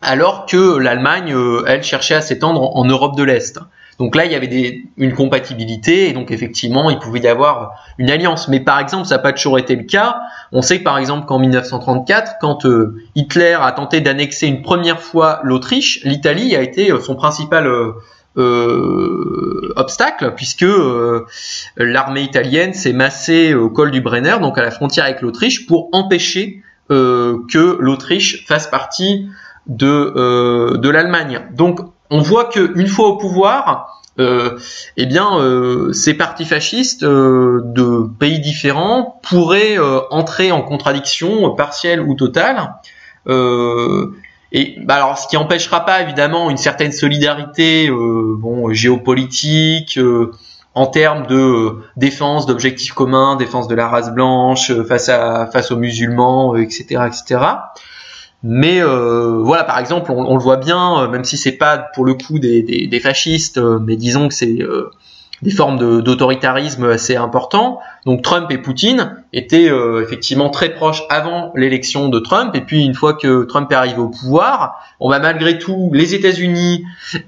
alors que l'Allemagne, euh, elle, cherchait à s'étendre en, en Europe de l'Est. Donc là, il y avait des, une compatibilité, et donc effectivement, il pouvait y avoir une alliance. Mais par exemple, ça n'a pas toujours été le cas. On sait par exemple qu'en mille neuf cent trente-quatre, quand euh, Hitler a tenté d'annexer une première fois l'Autriche, l'Italie a été euh, son principal euh, euh, obstacle, puisque euh, l'armée italienne s'est massée au col du Brenner, donc à la frontière avec l'Autriche, pour empêcher euh, que l'Autriche fasse partie de, euh, de l'Allemagne. Donc on voit qu'une fois au pouvoir, Euh, eh bien, euh, ces partis fascistes euh, de pays différents pourraient euh, entrer en contradiction euh, partielle ou totale. Euh, et bah, alors, ce qui n'empêchera pas évidemment une certaine solidarité, euh, bon, géopolitique, euh, en termes de euh, défense d'objectifs communs, défense de la race blanche euh, face à face aux musulmans, euh, et cetera, et cetera. Mais euh, voilà, par exemple, on, on le voit bien, même si c'est pas pour le coup des, des, des fascistes, euh, mais disons que c'est euh, des formes de, d'autoritarisme assez important. Donc Trump et Poutine étaient euh, effectivement très proches avant l'élection de Trump, et puis une fois que Trump est arrivé au pouvoir, on va malgré tout les États-Unis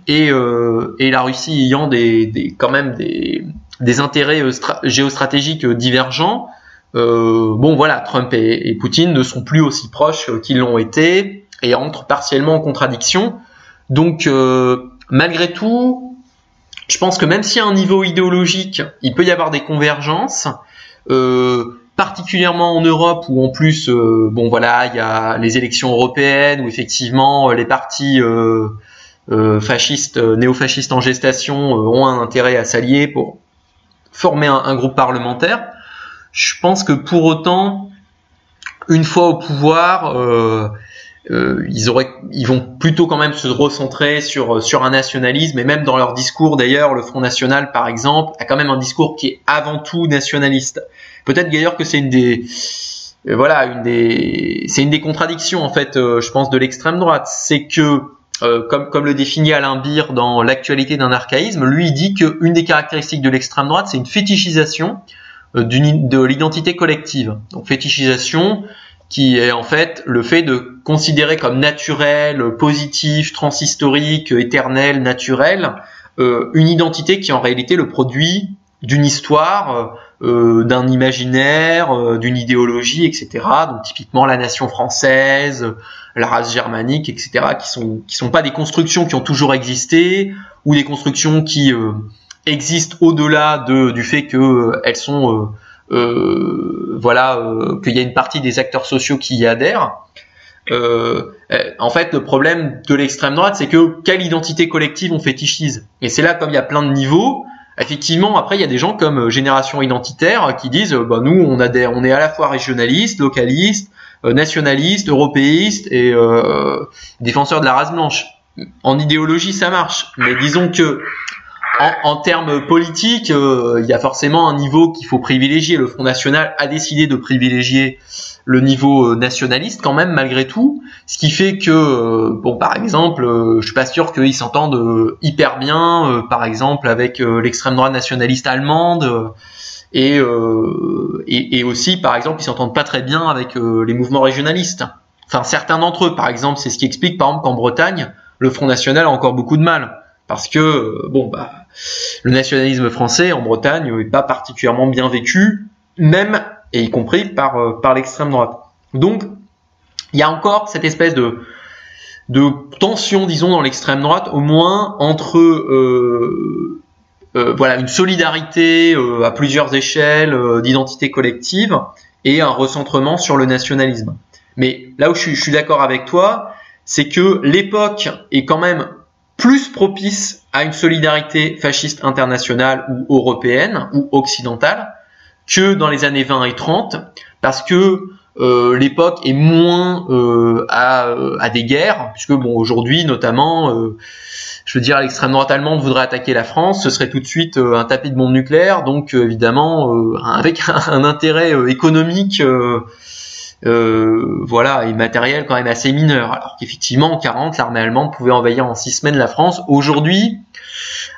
et, euh, et la Russie ayant des, des quand même des, des intérêts géostratégiques divergents. Euh, bon voilà, Trump et, et Poutine ne sont plus aussi proches euh, qu'ils l'ont été et entrent partiellement en contradiction. Donc euh, malgré tout, je pense que même si à un niveau idéologique, il peut y avoir des convergences, euh, particulièrement en Europe où en plus, euh, bon voilà, il y a les élections européennes où effectivement les partis euh, euh, fascistes, euh, néo-fascistes en gestation euh, ont un intérêt à s'allier pour former un, un groupe parlementaire. Je pense que pour autant, une fois au pouvoir, euh, euh, ils, auraient, ils vont plutôt quand même se recentrer sur, sur un nationalisme. Et même dans leur discours, d'ailleurs, le Front National, par exemple, a quand même un discours qui est avant tout nationaliste. Peut-être d'ailleurs que c'est une des, euh, voilà, une des, c'est une des contradictions en fait, euh, je pense, de l'extrême droite. C'est que, euh, comme, comme le définit Alain Bire dans L'actualité d'un archaïsme, lui il dit que une des caractéristiques de l'extrême droite, c'est une fétichisation de l'identité collective. Donc fétichisation qui est en fait le fait de considérer comme naturel, positif, transhistorique, éternel, naturel, euh, une identité qui est en réalité le produit d'une histoire, euh, d'un imaginaire, euh, d'une idéologie, et cetera. Donc typiquement la nation française, la race germanique, et cetera, qui sont qui sont pas des constructions qui ont toujours existé ou des constructions qui euh, existent au-delà de du fait que euh, elles sont euh, euh, voilà euh, qu'il y a une partie des acteurs sociaux qui y adhèrent. Euh, en fait, le problème de l'extrême droite, c'est que quelle identité collective on fétichise. Et c'est là, comme il y a plein de niveaux. Effectivement, après, il y a des gens comme Génération Identitaire qui disent, euh, bah nous, on a des, on est à la fois régionaliste, localiste, euh, nationaliste, européiste et euh, défenseur de la race blanche. En idéologie, ça marche, mais disons que En, en termes politiques, euh, il y a forcément un niveau qu'il faut privilégier. Le Front National a décidé de privilégier le niveau euh, nationaliste quand même, malgré tout. Ce qui fait que, euh, bon, par exemple, euh, je suis pas sûr qu'ils s'entendent euh, hyper bien, euh, par exemple, avec euh, l'extrême droite nationaliste allemande. Euh, et, euh, et, et aussi, par exemple, ils s'entendent pas très bien avec euh, les mouvements régionalistes. Enfin, certains d'entre eux, par exemple, c'est ce qui explique, par exemple, qu'en Bretagne, le Front National a encore beaucoup de mal. Parce que, bon, bah, le nationalisme français en Bretagne n'est pas particulièrement bien vécu, même et y compris par, par l'extrême droite. Donc, il y a encore cette espèce de, de tension, disons, dans l'extrême droite, au moins entre euh, euh, voilà, une solidarité euh, à plusieurs échelles euh, d'identité collective et un recentrement sur le nationalisme. Mais là où je suis, je suis d'accord avec toi, c'est que l'époque est quand même plus propice à une solidarité fasciste internationale ou européenne ou occidentale que dans les années vingt et trente, parce que euh, l'époque est moins euh, à, à des guerres, puisque bon aujourd'hui notamment, euh, je veux dire l'extrême droite allemande voudrait attaquer la France, ce serait tout de suite euh, un tapis de bombes nucléaires, donc euh, évidemment euh, avec un, un intérêt euh, économique. Euh, Euh, voilà, et matériel quand même assez mineur, alors qu'effectivement en quarante l'armée allemande pouvait envahir en six semaines la France. Aujourd'hui,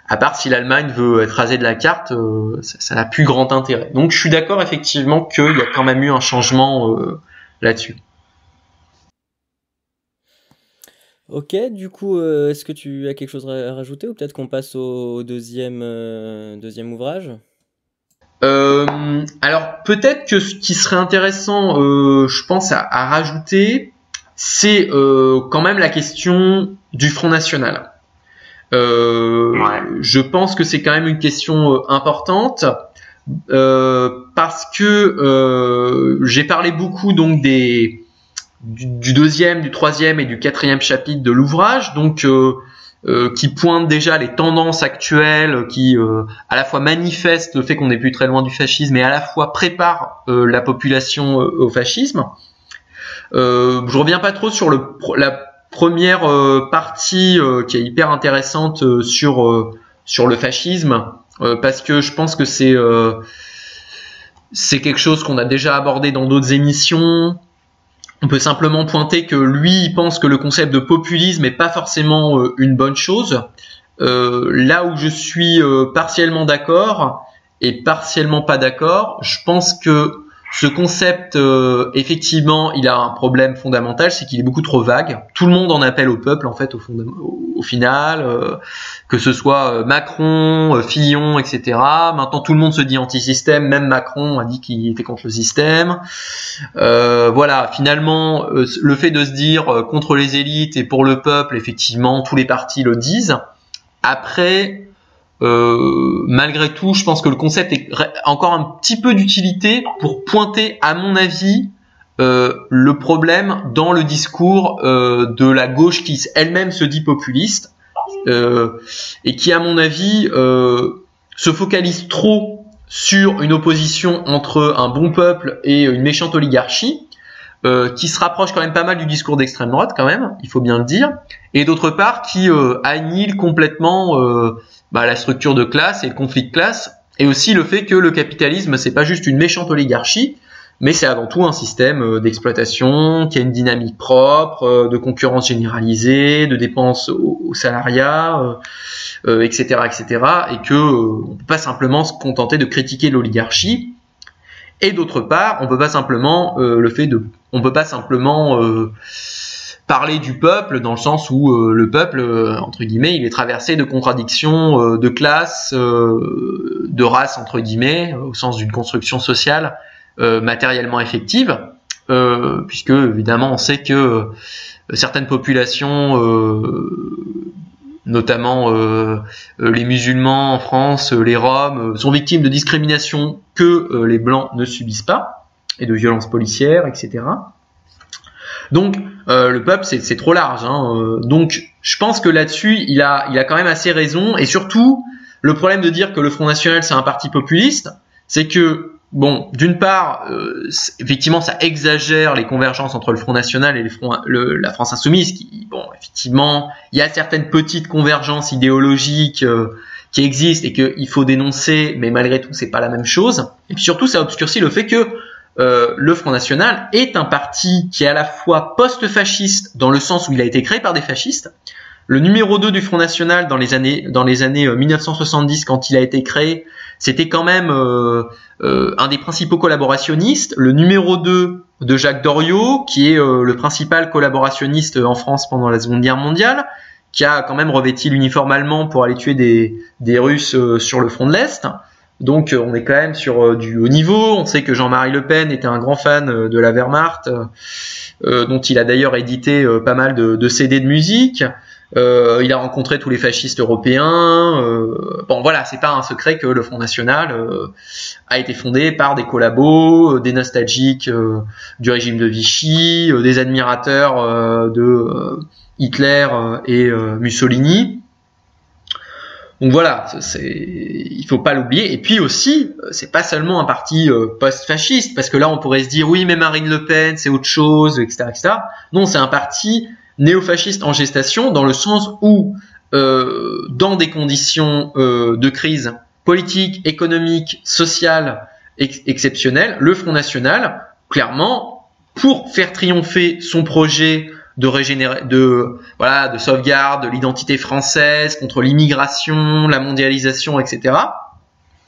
à part si l'Allemagne veut être rasée de la carte, euh, ça n'a plus grand intérêt. Donc je suis d'accord effectivement qu'il y a quand même eu un changement euh, là-dessus. Ok, du coup, euh, est-ce que tu as quelque chose à rajouter ou peut-être qu'on passe au deuxième, euh, deuxième ouvrage ? Euh, alors peut-être que ce qui serait intéressant, euh, je pense, à, à rajouter, c'est euh, quand même la question du Front National. Euh, ouais. Je pense que c'est quand même une question importante euh, parce que euh, j'ai parlé beaucoup donc des du, du deuxième, du troisième et du quatrième chapitre de l'ouvrage, donc euh, euh, qui pointe déjà les tendances actuelles, qui euh, à la fois manifeste le fait qu'on n'est plus très loin du fascisme, et à la fois prépare euh, la population euh, au fascisme. Euh, je reviens pas trop sur le la première euh, partie euh, qui est hyper intéressante euh, sur euh, sur le fascisme euh, parce que je pense que c'est euh, c'est quelque chose qu'on a déjà abordé dans d'autres émissions. On peut simplement pointer que lui il pense que le concept de populisme est pas forcément euh, une bonne chose. Euh, là où je suis euh, partiellement d'accord et partiellement pas d'accord, je pense que ce concept, euh, effectivement, il a un problème fondamental, c'est qu'il est beaucoup trop vague. Tout le monde en appelle au peuple, en fait, au, fond, au final, euh, que ce soit Macron, euh, Fillon, et cetera. Maintenant, tout le monde se dit anti-système, même Macron a dit qu'il était contre le système. Euh, voilà, finalement, euh, le fait de se dire euh, contre les élites et pour le peuple, effectivement, tous les partis le disent. Après... Euh, malgré tout, je pense que le concept est encore un petit peu d'utilité pour pointer, à mon avis, euh, le problème dans le discours euh, de la gauche qui elle-même se dit populiste euh, et qui, à mon avis, euh, se focalise trop sur une opposition entre un bon peuple et une méchante oligarchie. Euh, qui se rapproche quand même pas mal du discours d'extrême droite quand même, il faut bien le dire, et d'autre part qui euh, annihile complètement euh, bah, la structure de classe et le conflit de classe, et aussi le fait que le capitalisme c'est pas juste une méchante oligarchie, mais c'est avant tout un système euh, d'exploitation qui a une dynamique propre, euh, de concurrence généralisée, de dépenses au, au salariat, euh, euh, et cetera, et cetera, et que euh, on peut pas simplement se contenter de critiquer l'oligarchie. Et d'autre part, on peut pas simplement euh, le fait de, on peut pas simplement euh, parler du peuple dans le sens où euh, le peuple euh, entre guillemets, il est traversé de contradictions, euh, de classes, euh, de races entre guillemets, au sens d'une construction sociale euh, matériellement effective, euh, puisque évidemment on sait que euh, certaines populations euh, notamment euh, les musulmans en France, les Roms, sont victimes de discrimination que euh, les Blancs ne subissent pas, et de violences policières, et cetera. Donc, euh, le peuple, c'est trop large. Hein, euh, donc, je pense que là-dessus, il a, il a quand même assez raison, et surtout, le problème de dire que le Front National, c'est un parti populiste, c'est que, bon, d'une part, euh, effectivement, ça exagère les convergences entre le Front National et le Front, le, la France Insoumise. Qui, bon, effectivement, il y a certaines petites convergences idéologiques euh, qui existent et qu'il faut dénoncer, mais malgré tout, c'est pas la même chose. Et puis surtout, ça obscurcit le fait que euh, le Front National est un parti qui est à la fois post-fasciste dans le sens où il a été créé par des fascistes. Le numéro deux du Front National dans les années, dans les années mille neuf cent soixante-dix, quand il a été créé, c'était quand même euh, euh, un des principaux collaborationnistes, le numéro deux de Jacques Doriot, qui est euh, le principal collaborationniste en France pendant la Seconde Guerre mondiale, qui a quand même revêti l'uniforme allemand pour aller tuer des, des Russes euh, sur le front de l'Est. Donc euh, on est quand même sur euh, du haut niveau. On sait que Jean-Marie Le Pen était un grand fan euh, de la Wehrmacht, euh, dont il a d'ailleurs édité euh, pas mal de, de C D de musique. Euh, il a rencontré tous les fascistes européens. Euh, bon, voilà, c'est pas un secret que le Front National euh, a été fondé par des collabos, euh, des nostalgiques euh, du régime de Vichy, euh, des admirateurs euh, de euh, Hitler euh, et euh, Mussolini. Donc voilà, c'est, il faut pas l'oublier. Et puis aussi, c'est pas seulement un parti euh, post-fasciste, parce que là, on pourrait se dire oui, mais Marine Le Pen, c'est autre chose, et cetera, et cetera. Non, c'est un parti néofasciste en gestation, dans le sens où, euh, dans des conditions euh, de crise politique, économique, sociale ex exceptionnelle, le Front National, clairement, pour faire triompher son projet de régénérer, de voilà, de sauvegarde de l'identité française contre l'immigration, la mondialisation, et cetera,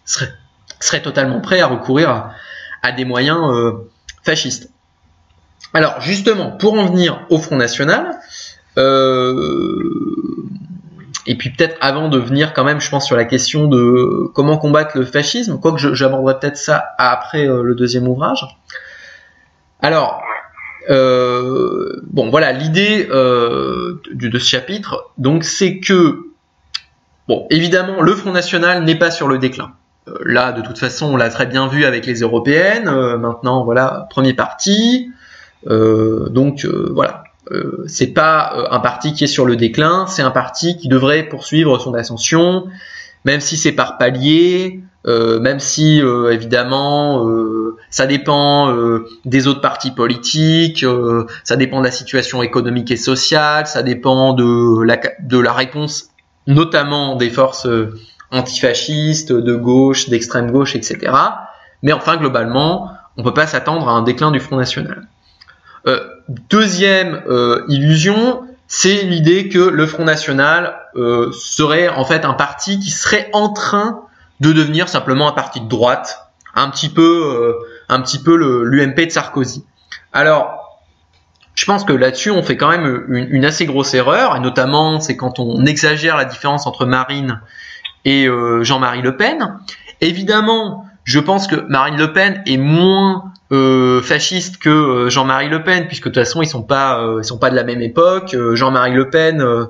serait, serait totalement prêt à recourir à, à des moyens euh, fascistes. Alors justement, pour en venir au Front National, euh, et puis peut-être avant de venir quand même, je pense, sur la question de comment combattre le fascisme, quoique j'aborderai peut-être ça après euh, le deuxième ouvrage. Alors, euh, bon voilà, l'idée euh, de, de ce chapitre, donc c'est que Bon, évidemment, le Front National n'est pas sur le déclin. Euh, là, de toute façon, on l'a très bien vu avec les européennes. Euh, maintenant, voilà, premier parti. Euh, donc, euh, voilà. Euh, c'est pas euh, un parti qui est sur le déclin, c'est un parti qui devrait poursuivre son ascension, même si c'est par palier, euh, même si euh, évidemment euh, ça dépend euh, des autres partis politiques, euh, ça dépend de la situation économique et sociale, ça dépend de la, de la réponse notamment des forces euh, antifascistes, de gauche, d'extrême gauche, et cetera. Mais enfin globalement, on peut pas s'attendre à un déclin du Front National. Euh, deuxième euh, illusion, c'est l'idée que le Front National euh, serait en fait un parti qui serait en train de devenir simplement un parti de droite, un petit peu, euh, un petit peu le, l'U M P de Sarkozy. Alors, je pense que là-dessus, on fait quand même une, une assez grosse erreur, et notamment c'est quand on exagère la différence entre Marine et euh, Jean-Marie Le Pen. Évidemment, je pense que Marine Le Pen est moins Euh, fasciste que euh, Jean-Marie Le Pen, puisque de toute façon ils sont pas euh, ils sont pas de la même époque. euh, Jean-Marie Le Pen euh,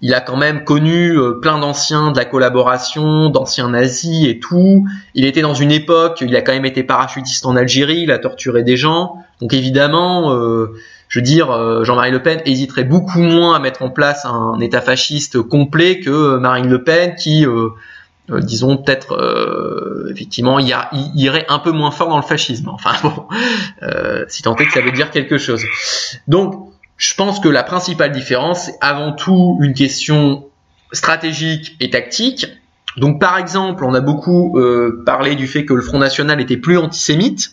il a quand même connu euh, plein d'anciens de la collaboration, d'anciens nazis et tout. Il était dans une époque, il a quand même été parachutiste en Algérie, il a torturé des gens, donc évidemment euh, je veux dire euh, Jean-Marie Le Pen hésiterait beaucoup moins à mettre en place un état fasciste complet que Marine Le Pen qui euh, Euh, disons peut-être euh, effectivement il irait un peu moins fort dans le fascisme, enfin bon, euh, si tant est que ça veut dire quelque chose. Donc je pense que la principale différence, c'est avant tout une question stratégique et tactique. Donc par exemple, on a beaucoup euh, parlé du fait que le Front National était plus antisémite.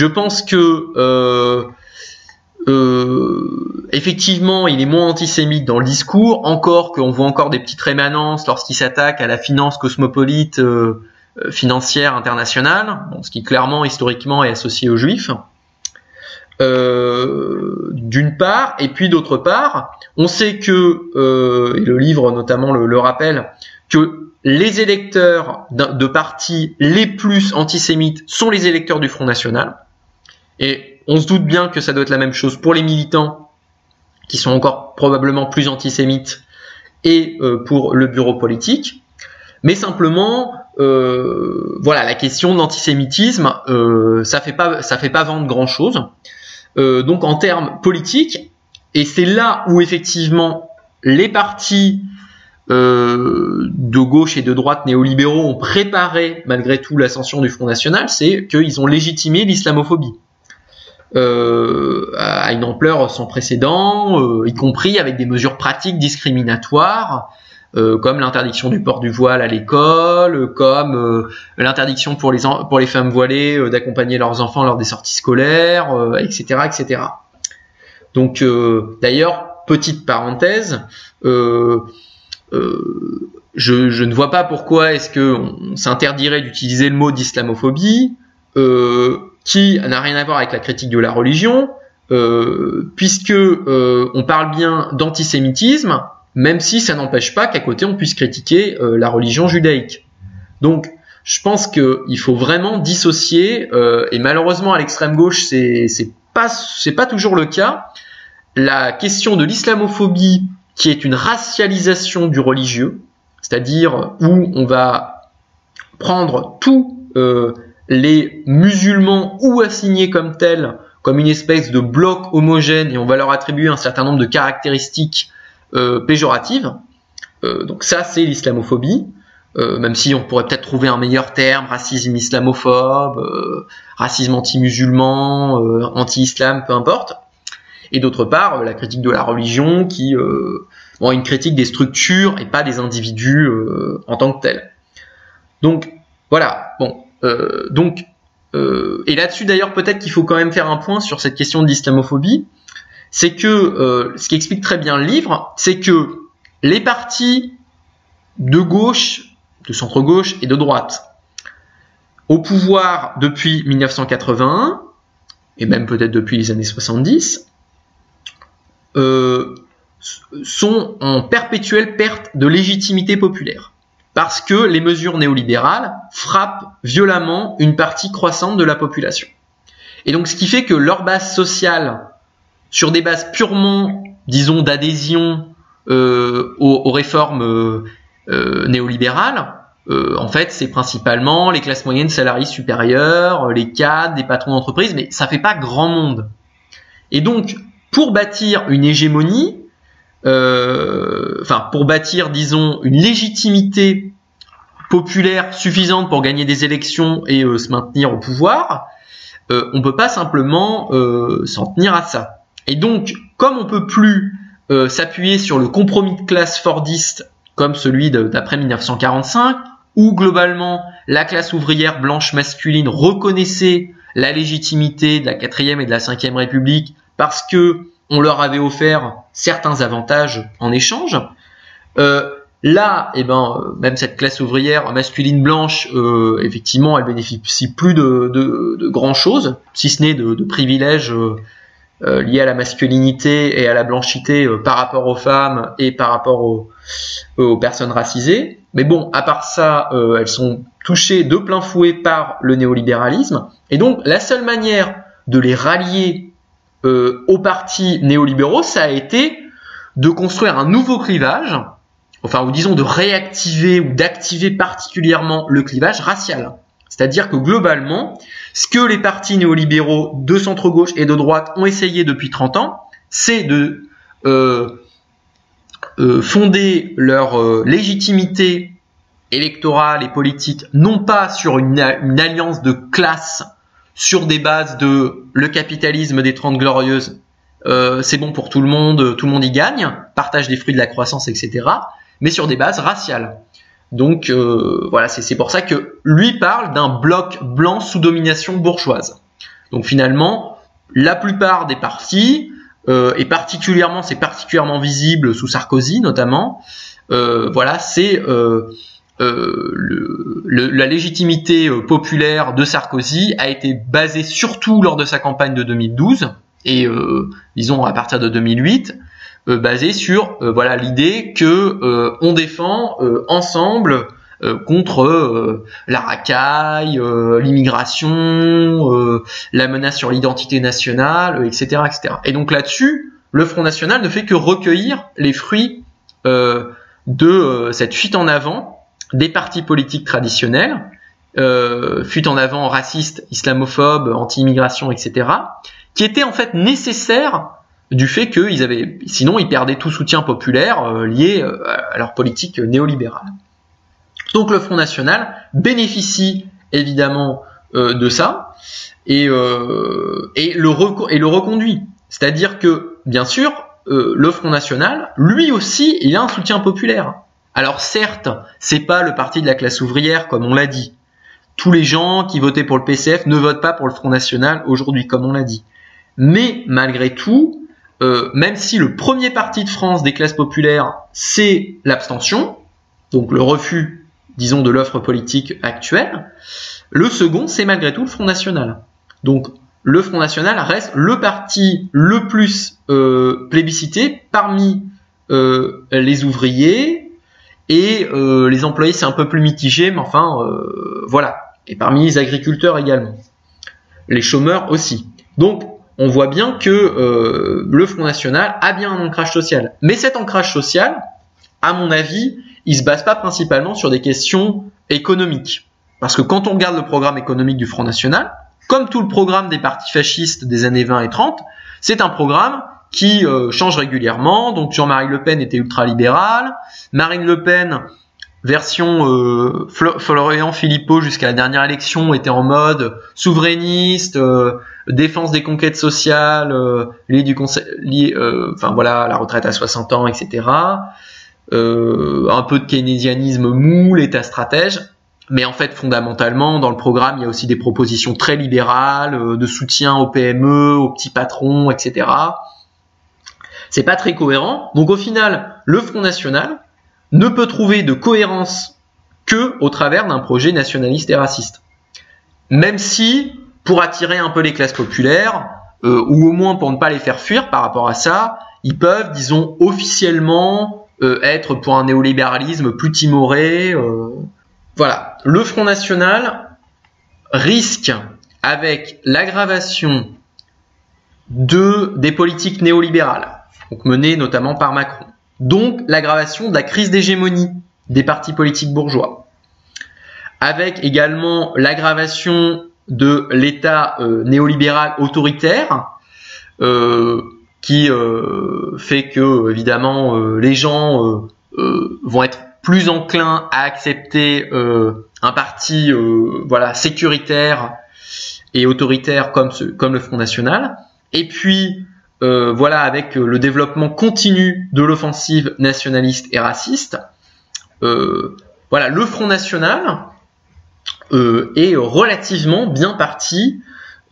Je pense que euh, Euh, effectivement, il est moins antisémite dans le discours, encore qu'on voit encore des petites rémanences lorsqu'il s'attaque à la finance cosmopolite euh, financière internationale, bon, ce qui clairement historiquement est associé aux juifs, euh, d'une part, et puis d'autre part, on sait que, euh, et le livre notamment le, le rappelle, que les électeurs de partis les plus antisémites sont les électeurs du Front National, et on se doute bien que ça doit être la même chose pour les militants, qui sont encore probablement plus antisémites, et euh, pour le bureau politique. Mais simplement, euh, voilà, la question de l'antisémitisme, euh, ça fait pas, ça fait pas vendre grand-chose. Euh, donc en termes politiques, et c'est là où effectivement les partis euh, de gauche et de droite néolibéraux ont préparé malgré tout l'ascension du Front National, c'est qu'ils ont légitimé l'islamophobie. Euh, à une ampleur sans précédent, euh, y compris avec des mesures pratiques discriminatoires, euh, comme l'interdiction du port du voile à l'école, comme euh, l'interdiction pour les, pour les femmes voilées euh, d'accompagner leurs enfants lors des sorties scolaires, euh, et cetera, et cetera. Donc, euh, d'ailleurs, petite parenthèse, euh, euh, je, je ne vois pas pourquoi est-ce qu'on s'interdirait d'utiliser le mot d'islamophobie, euh, qui n'a rien à voir avec la critique de la religion, euh, puisque euh, on parle bien d'antisémitisme, même si ça n'empêche pas qu'à côté on puisse critiquer euh, la religion judaïque. Donc, je pense qu'il faut vraiment dissocier, euh, et malheureusement à l'extrême gauche c'est c'est pas c'est pas toujours le cas, la question de l'islamophobie, qui est une racialisation du religieux, c'est-à-dire où on va prendre tout euh, les musulmans ou assignés comme tels, comme une espèce de bloc homogène, et on va leur attribuer un certain nombre de caractéristiques euh, péjoratives. Euh, donc ça, c'est l'islamophobie, euh, même si on pourrait peut-être trouver un meilleur terme, racisme islamophobe, euh, racisme anti-musulman, euh, anti-islam, peu importe. Et d'autre part, euh, la critique de la religion, qui euh, bon, une critique des structures et pas des individus euh, en tant que tels. Donc voilà, bon. Euh, donc, euh, et là-dessus d'ailleurs peut-être qu'il faut quand même faire un point sur cette question de l'islamophobie, c'est que euh, ce qui explique très bien le livre, c'est que les partis de gauche, de centre-gauche et de droite, au pouvoir depuis mille neuf cent quatre-vingt-un, et même peut-être depuis les années soixante-dix, euh, sont en perpétuelle perte de légitimité populaire, parce que les mesures néolibérales frappent violemment une partie croissante de la population. Et donc ce qui fait que leur base sociale, sur des bases purement, disons, d'adhésion euh, aux, aux réformes euh, euh, néolibérale, euh, en fait, c'est principalement les classes moyennes, salariés supérieurs, les cadres, des patrons d'entreprise, mais ça fait pas grand monde. Et donc, pour bâtir une hégémonie, euh, enfin, pour bâtir, disons, une légitimité populaire suffisante pour gagner des élections et euh, se maintenir au pouvoir, euh, on peut pas simplement euh, s'en tenir à ça. Et donc, comme on peut plus euh, s'appuyer sur le compromis de classe fordiste comme celui d'après mille neuf cent quarante-cinq, où globalement la classe ouvrière blanche masculine reconnaissait la légitimité de la quatrième et de la cinquième République parce que on leur avait offert certains avantages en échange. Euh, là, eh ben, même cette classe ouvrière masculine blanche, euh, effectivement, elle bénéficie plus de, de, de grand chose, si ce n'est de, de privilèges euh, Euh, lié à la masculinité et à la blanchité euh, par rapport aux femmes et par rapport aux, aux personnes racisées. Mais bon, à part ça, euh, elles sont touchées de plein fouet par le néolibéralisme. Et donc, la seule manière de les rallier euh, aux partis néolibéraux, ça a été de construire un nouveau clivage, enfin, ou disons de réactiver ou d'activer particulièrement le clivage racial. C'est-à-dire que globalement, ce que les partis néolibéraux de centre-gauche et de droite ont essayé depuis trente ans, c'est de euh, euh, fonder leur euh, légitimité électorale et politique, non pas sur une, une alliance de classe, sur des bases de le capitalisme des trente glorieuses, euh, c'est bon pour tout le monde, tout le monde y gagne, partage des fruits de la croissance, et cetera, mais sur des bases raciales. Donc euh, voilà, c'est pour ça que lui parle d'un bloc blanc sous domination bourgeoise. Donc finalement, la plupart des partis, euh, et particulièrement, c'est particulièrement visible sous Sarkozy notamment, euh, voilà, c'est euh, euh, le, le, la légitimité populaire de Sarkozy a été basée surtout lors de sa campagne de deux mille douze et euh, disons à partir de deux mille huit. Euh, basé sur euh, voilà l'idée que euh, on défend euh, ensemble euh, contre euh, la racaille, euh, l'immigration, euh, la menace sur l'identité nationale, euh, et cetera, et cetera. Et donc là-dessus, le Front National ne fait que recueillir les fruits euh, de euh, cette fuite en avant des partis politiques traditionnels, euh, fuite en avant raciste, islamophobe, anti-immigration, et cetera, qui était en fait nécessaire du fait qu'ils avaient, sinon ils perdaient tout soutien populaire euh, lié euh, à leur politique néolibérale. Donc le Front National bénéficie évidemment euh, de ça et, euh, et, le et le reconduit. C'est-à-dire que, bien sûr, euh, le Front National, lui aussi, il a un soutien populaire. Alors certes, c'est pas le parti de la classe ouvrière, comme on l'a dit. Tous les gens qui votaient pour le P C F ne votent pas pour le Front National aujourd'hui, comme on l'a dit. Mais malgré tout, Euh, même si le premier parti de France des classes populaires, c'est l'abstention, donc le refus, disons, de l'offre politique actuelle, le second, c'est malgré tout le Front National. Donc, le Front National reste le parti le plus euh, plébiscité parmi euh, les ouvriers et euh, les employés, c'est un peu plus mitigé, mais enfin, euh, voilà. Et parmi les agriculteurs également. Les chômeurs aussi. Donc, on voit bien que euh, le Front National a bien un ancrage social. Mais cet ancrage social, à mon avis, il se base pas principalement sur des questions économiques. Parce que quand on regarde le programme économique du Front National, comme tout le programme des partis fascistes des années vingt et trente, c'est un programme qui euh, change régulièrement. Donc Jean-Marie Le Pen était ultra-libérale, Marine Le Pen, version euh, Florian Philippot jusqu'à la dernière élection, était en mode souverainiste, euh, défense des conquêtes sociales, euh, liées du conseil, liées, euh, enfin voilà, la retraite à soixante ans, et cetera. Euh, un peu de keynésianisme mou, l'État stratège, mais en fait fondamentalement dans le programme il y a aussi des propositions très libérales, euh, de soutien aux P M E, aux petits patrons, et cetera. C'est pas très cohérent. Donc au final, le Front National ne peut trouver de cohérence que au travers d'un projet nationaliste et raciste. Même si, pour attirer un peu les classes populaires, euh, ou au moins pour ne pas les faire fuir par rapport à ça, ils peuvent, disons, officiellement euh, être pour un néolibéralisme plus timoré. Euh, voilà. Le Front National risque, avec l'aggravation de, des politiques néolibérales, donc menées notamment par Macron, donc l'aggravation de la crise d'hégémonie des partis politiques bourgeois, avec également l'aggravation de l'État euh, néolibéral autoritaire euh, qui euh, fait que évidemment euh, les gens euh, euh, vont être plus enclins à accepter euh, un parti euh, voilà sécuritaire et autoritaire comme ce, comme le Front National. Et puis euh, voilà, avec le développement continu de l'offensive nationaliste et raciste, euh, voilà, le Front National Euh, est relativement bien parti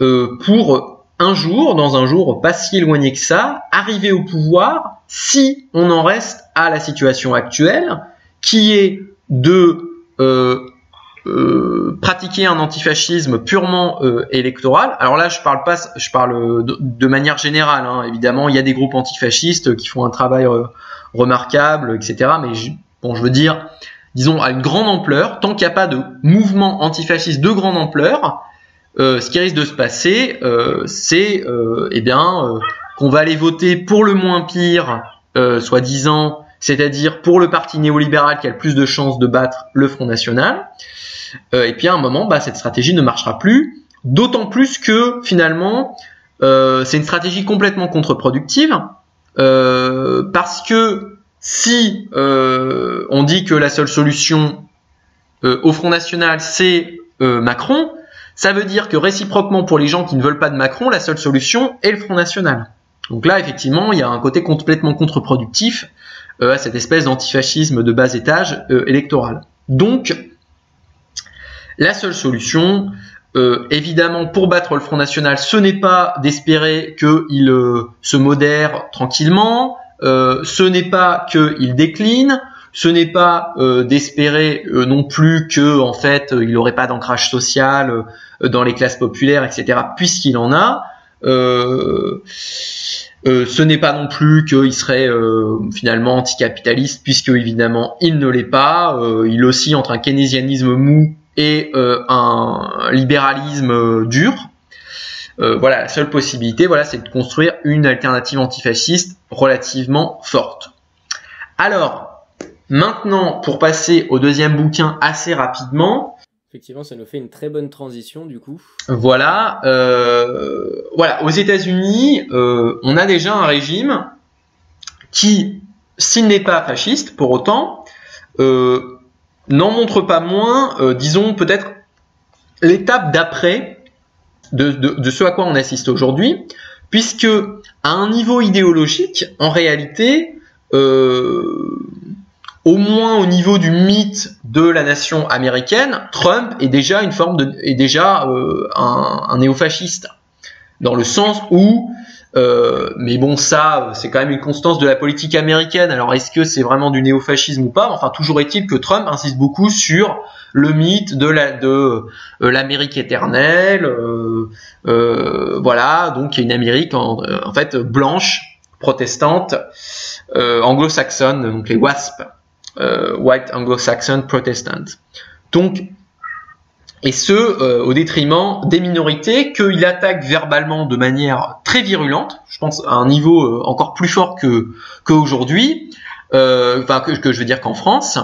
euh, pour un jour, dans un jour pas si éloigné que ça, arriver au pouvoir si on en reste à la situation actuelle, qui est de euh, euh, pratiquer un antifascisme purement euh, électoral. Alors là, je parle pas, je parle de, de manière générale, hein. Évidemment, il y a des groupes antifascistes qui font un travail euh, remarquable, et cetera. Mais je, bon, je veux dire, disons, à une grande ampleur, tant qu'il n'y a pas de mouvement antifasciste de grande ampleur, euh, ce qui risque de se passer, euh, c'est euh, eh bien, euh, qu'on va aller voter pour le moins pire, euh, soi-disant, c'est-à-dire pour le parti néolibéral qui a le plus de chances de battre le Front National. Euh, et puis à un moment, bah, cette stratégie ne marchera plus, d'autant plus que, finalement, euh, c'est une stratégie complètement contre-productive, euh, parce que Si euh, on dit que la seule solution euh, au Front National, c'est euh, Macron, ça veut dire que réciproquement, pour les gens qui ne veulent pas de Macron, la seule solution est le Front National. Donc là, effectivement, il y a un côté complètement contre-productif euh, à cette espèce d'antifascisme de bas étage euh, électoral. Donc, la seule solution, euh, évidemment, pour battre le Front National, ce n'est pas d'espérer qu'il euh, se modère tranquillement, Euh, ce n'est pas qu'il décline, ce n'est pas euh, d'espérer euh, non plus que, en fait, euh, il n'aurait pas d'ancrage social euh, dans les classes populaires, et cetera, puisqu'il en a. Euh, euh, ce n'est pas non plus qu'il serait euh, finalement anticapitaliste, puisque évidemment il ne l'est pas. Euh, il oscille entre un keynésianisme mou et euh, un libéralisme euh, dur. Euh, voilà, la seule possibilité, voilà, c'est de construire une alternative antifasciste relativement forte. Alors, maintenant, pour passer au deuxième bouquin assez rapidement. Effectivement, ça nous fait une très bonne transition, du coup. Voilà, euh, voilà, aux États-Unis, euh, on a déjà un régime qui, s'il n'est pas fasciste, pour autant, euh, n'en montre pas moins, euh, disons, peut-être l'étape d'après De, de, de ce à quoi on assiste aujourd'hui, puisque à un niveau idéologique, en réalité, euh, au moins au niveau du mythe de la nation américaine, Trump est déjà une forme de, est déjà euh, un, un néofasciste, dans le sens où, euh, mais bon, ça, c'est quand même une constance de la politique américaine. Alors, est-ce que c'est vraiment du néofascisme ou pas? Enfin, toujours est-il que Trump insiste beaucoup sur le mythe de la de euh, l'Amérique éternelle, euh, euh, voilà, donc une Amérique en, en fait blanche, protestante, euh, anglo-saxonne, donc les W A S P, euh, White Anglo-Saxon Protestant. Donc, et ce euh, au détriment des minorités qu'il attaque verbalement de manière très virulente, je pense à un niveau encore plus fort que qu'aujourd'hui, euh, enfin que, que je veux dire qu'en France.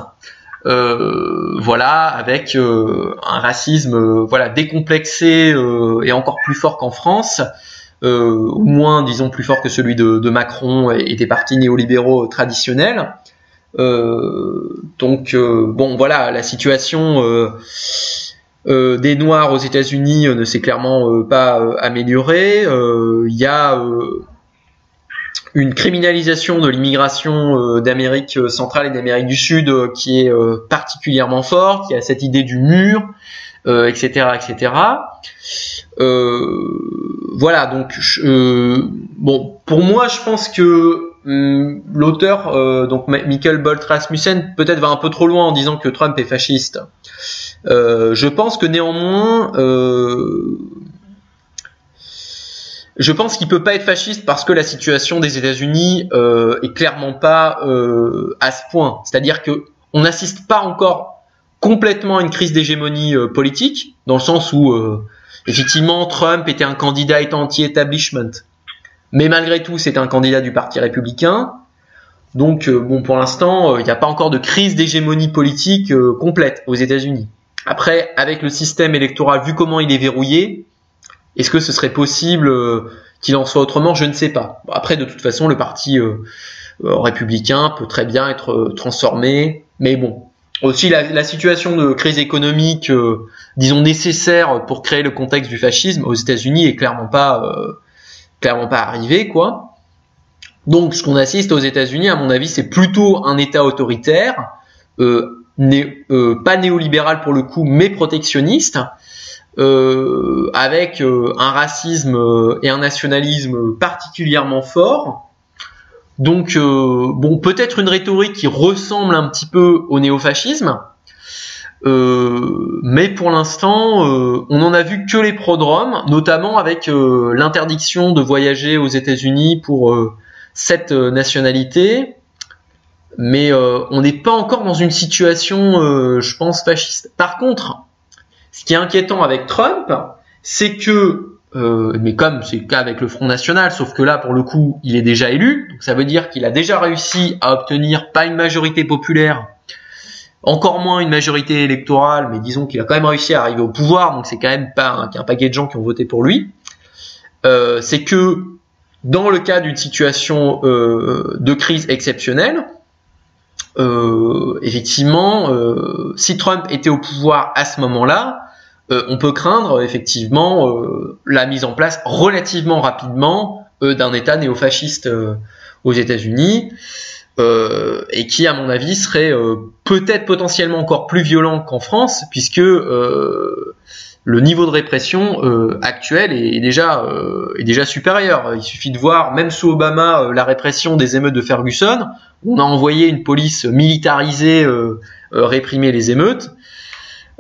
Euh, voilà, avec euh, un racisme euh, voilà décomplexé euh, et encore plus fort qu'en France, euh, au moins disons plus fort que celui de, de Macron et, et des partis néolibéraux traditionnels. Euh, donc euh, bon voilà, la situation euh, euh, des Noirs aux États-Unis ne s'est clairement euh, pas euh, améliorée. Il euh, y a euh, une criminalisation de l'immigration euh, d'Amérique centrale et d'Amérique du Sud euh, qui est euh, particulièrement forte, qui a cette idée du mur, euh, et cetera, et cetera. Euh, voilà, donc euh, bon, pour moi, je pense que hum, l'auteur, euh, donc Mikkel Bolt Rasmussen, peut-être va un peu trop loin en disant que Trump est fasciste. Euh, je pense que néanmoins. Euh, Je pense qu'il peut pas être fasciste parce que la situation des États-Unis euh, est clairement pas euh, à ce point. C'est-à-dire que on n'assiste pas encore complètement à une crise d'hégémonie euh, politique, dans le sens où euh, effectivement Trump était un candidat étant anti-establishment, mais malgré tout c'était un candidat du Parti républicain. Donc euh, bon, pour l'instant, il euh, n'y a pas encore de crise d'hégémonie politique euh, complète aux États-Unis. Après, avec le système électoral, vu comment il est verrouillé, est-ce que ce serait possible euh, qu'il en soit autrement? Je ne sais pas. Après, de toute façon, le parti euh, euh, républicain peut très bien être euh, transformé. Mais bon, aussi la, la situation de crise économique, euh, disons, nécessaire pour créer le contexte du fascisme aux États-Unis est clairement pas, euh, clairement pas arrivée, quoi. Donc, ce qu'on assiste aux États-Unis, à mon avis, c'est plutôt un État autoritaire, euh, né, euh, pas néolibéral pour le coup, mais protectionniste, euh, avec euh, un racisme euh, et un nationalisme particulièrement forts. Donc, euh, bon, peut-être une rhétorique qui ressemble un petit peu au néofascisme, euh, mais pour l'instant, euh, on n'en a vu que les prodromes, notamment avec euh, l'interdiction de voyager aux États-Unis pour euh, cette euh, nationalité, mais euh, on n'est pas encore dans une situation, euh, je pense, fasciste. Par contre, ce qui est inquiétant avec Trump, c'est que Euh, mais comme c'est le cas avec le Front National, sauf que là pour le coup il est déjà élu, donc ça veut dire qu'il a déjà réussi à obtenir pas une majorité populaire, encore moins une majorité électorale, mais disons qu'il a quand même réussi à arriver au pouvoir, donc c'est quand même pas hein, qu'un paquet de gens qui ont voté pour lui. Euh, c'est que dans le cas d'une situation euh, de crise exceptionnelle, euh, effectivement, euh, si Trump était au pouvoir à ce moment-là, Euh, on peut craindre effectivement euh, la mise en place relativement rapidement euh, d'un État néofasciste euh, aux États-Unis euh, et qui, à mon avis, serait euh, peut-être potentiellement encore plus violent qu'en France, puisque euh, le niveau de répression euh, actuel est, est déjà euh, est déjà supérieur. Il suffit de voir, même sous Obama, euh, la répression des émeutes de Ferguson. On a envoyé une police militarisée euh, euh, réprimer les émeutes.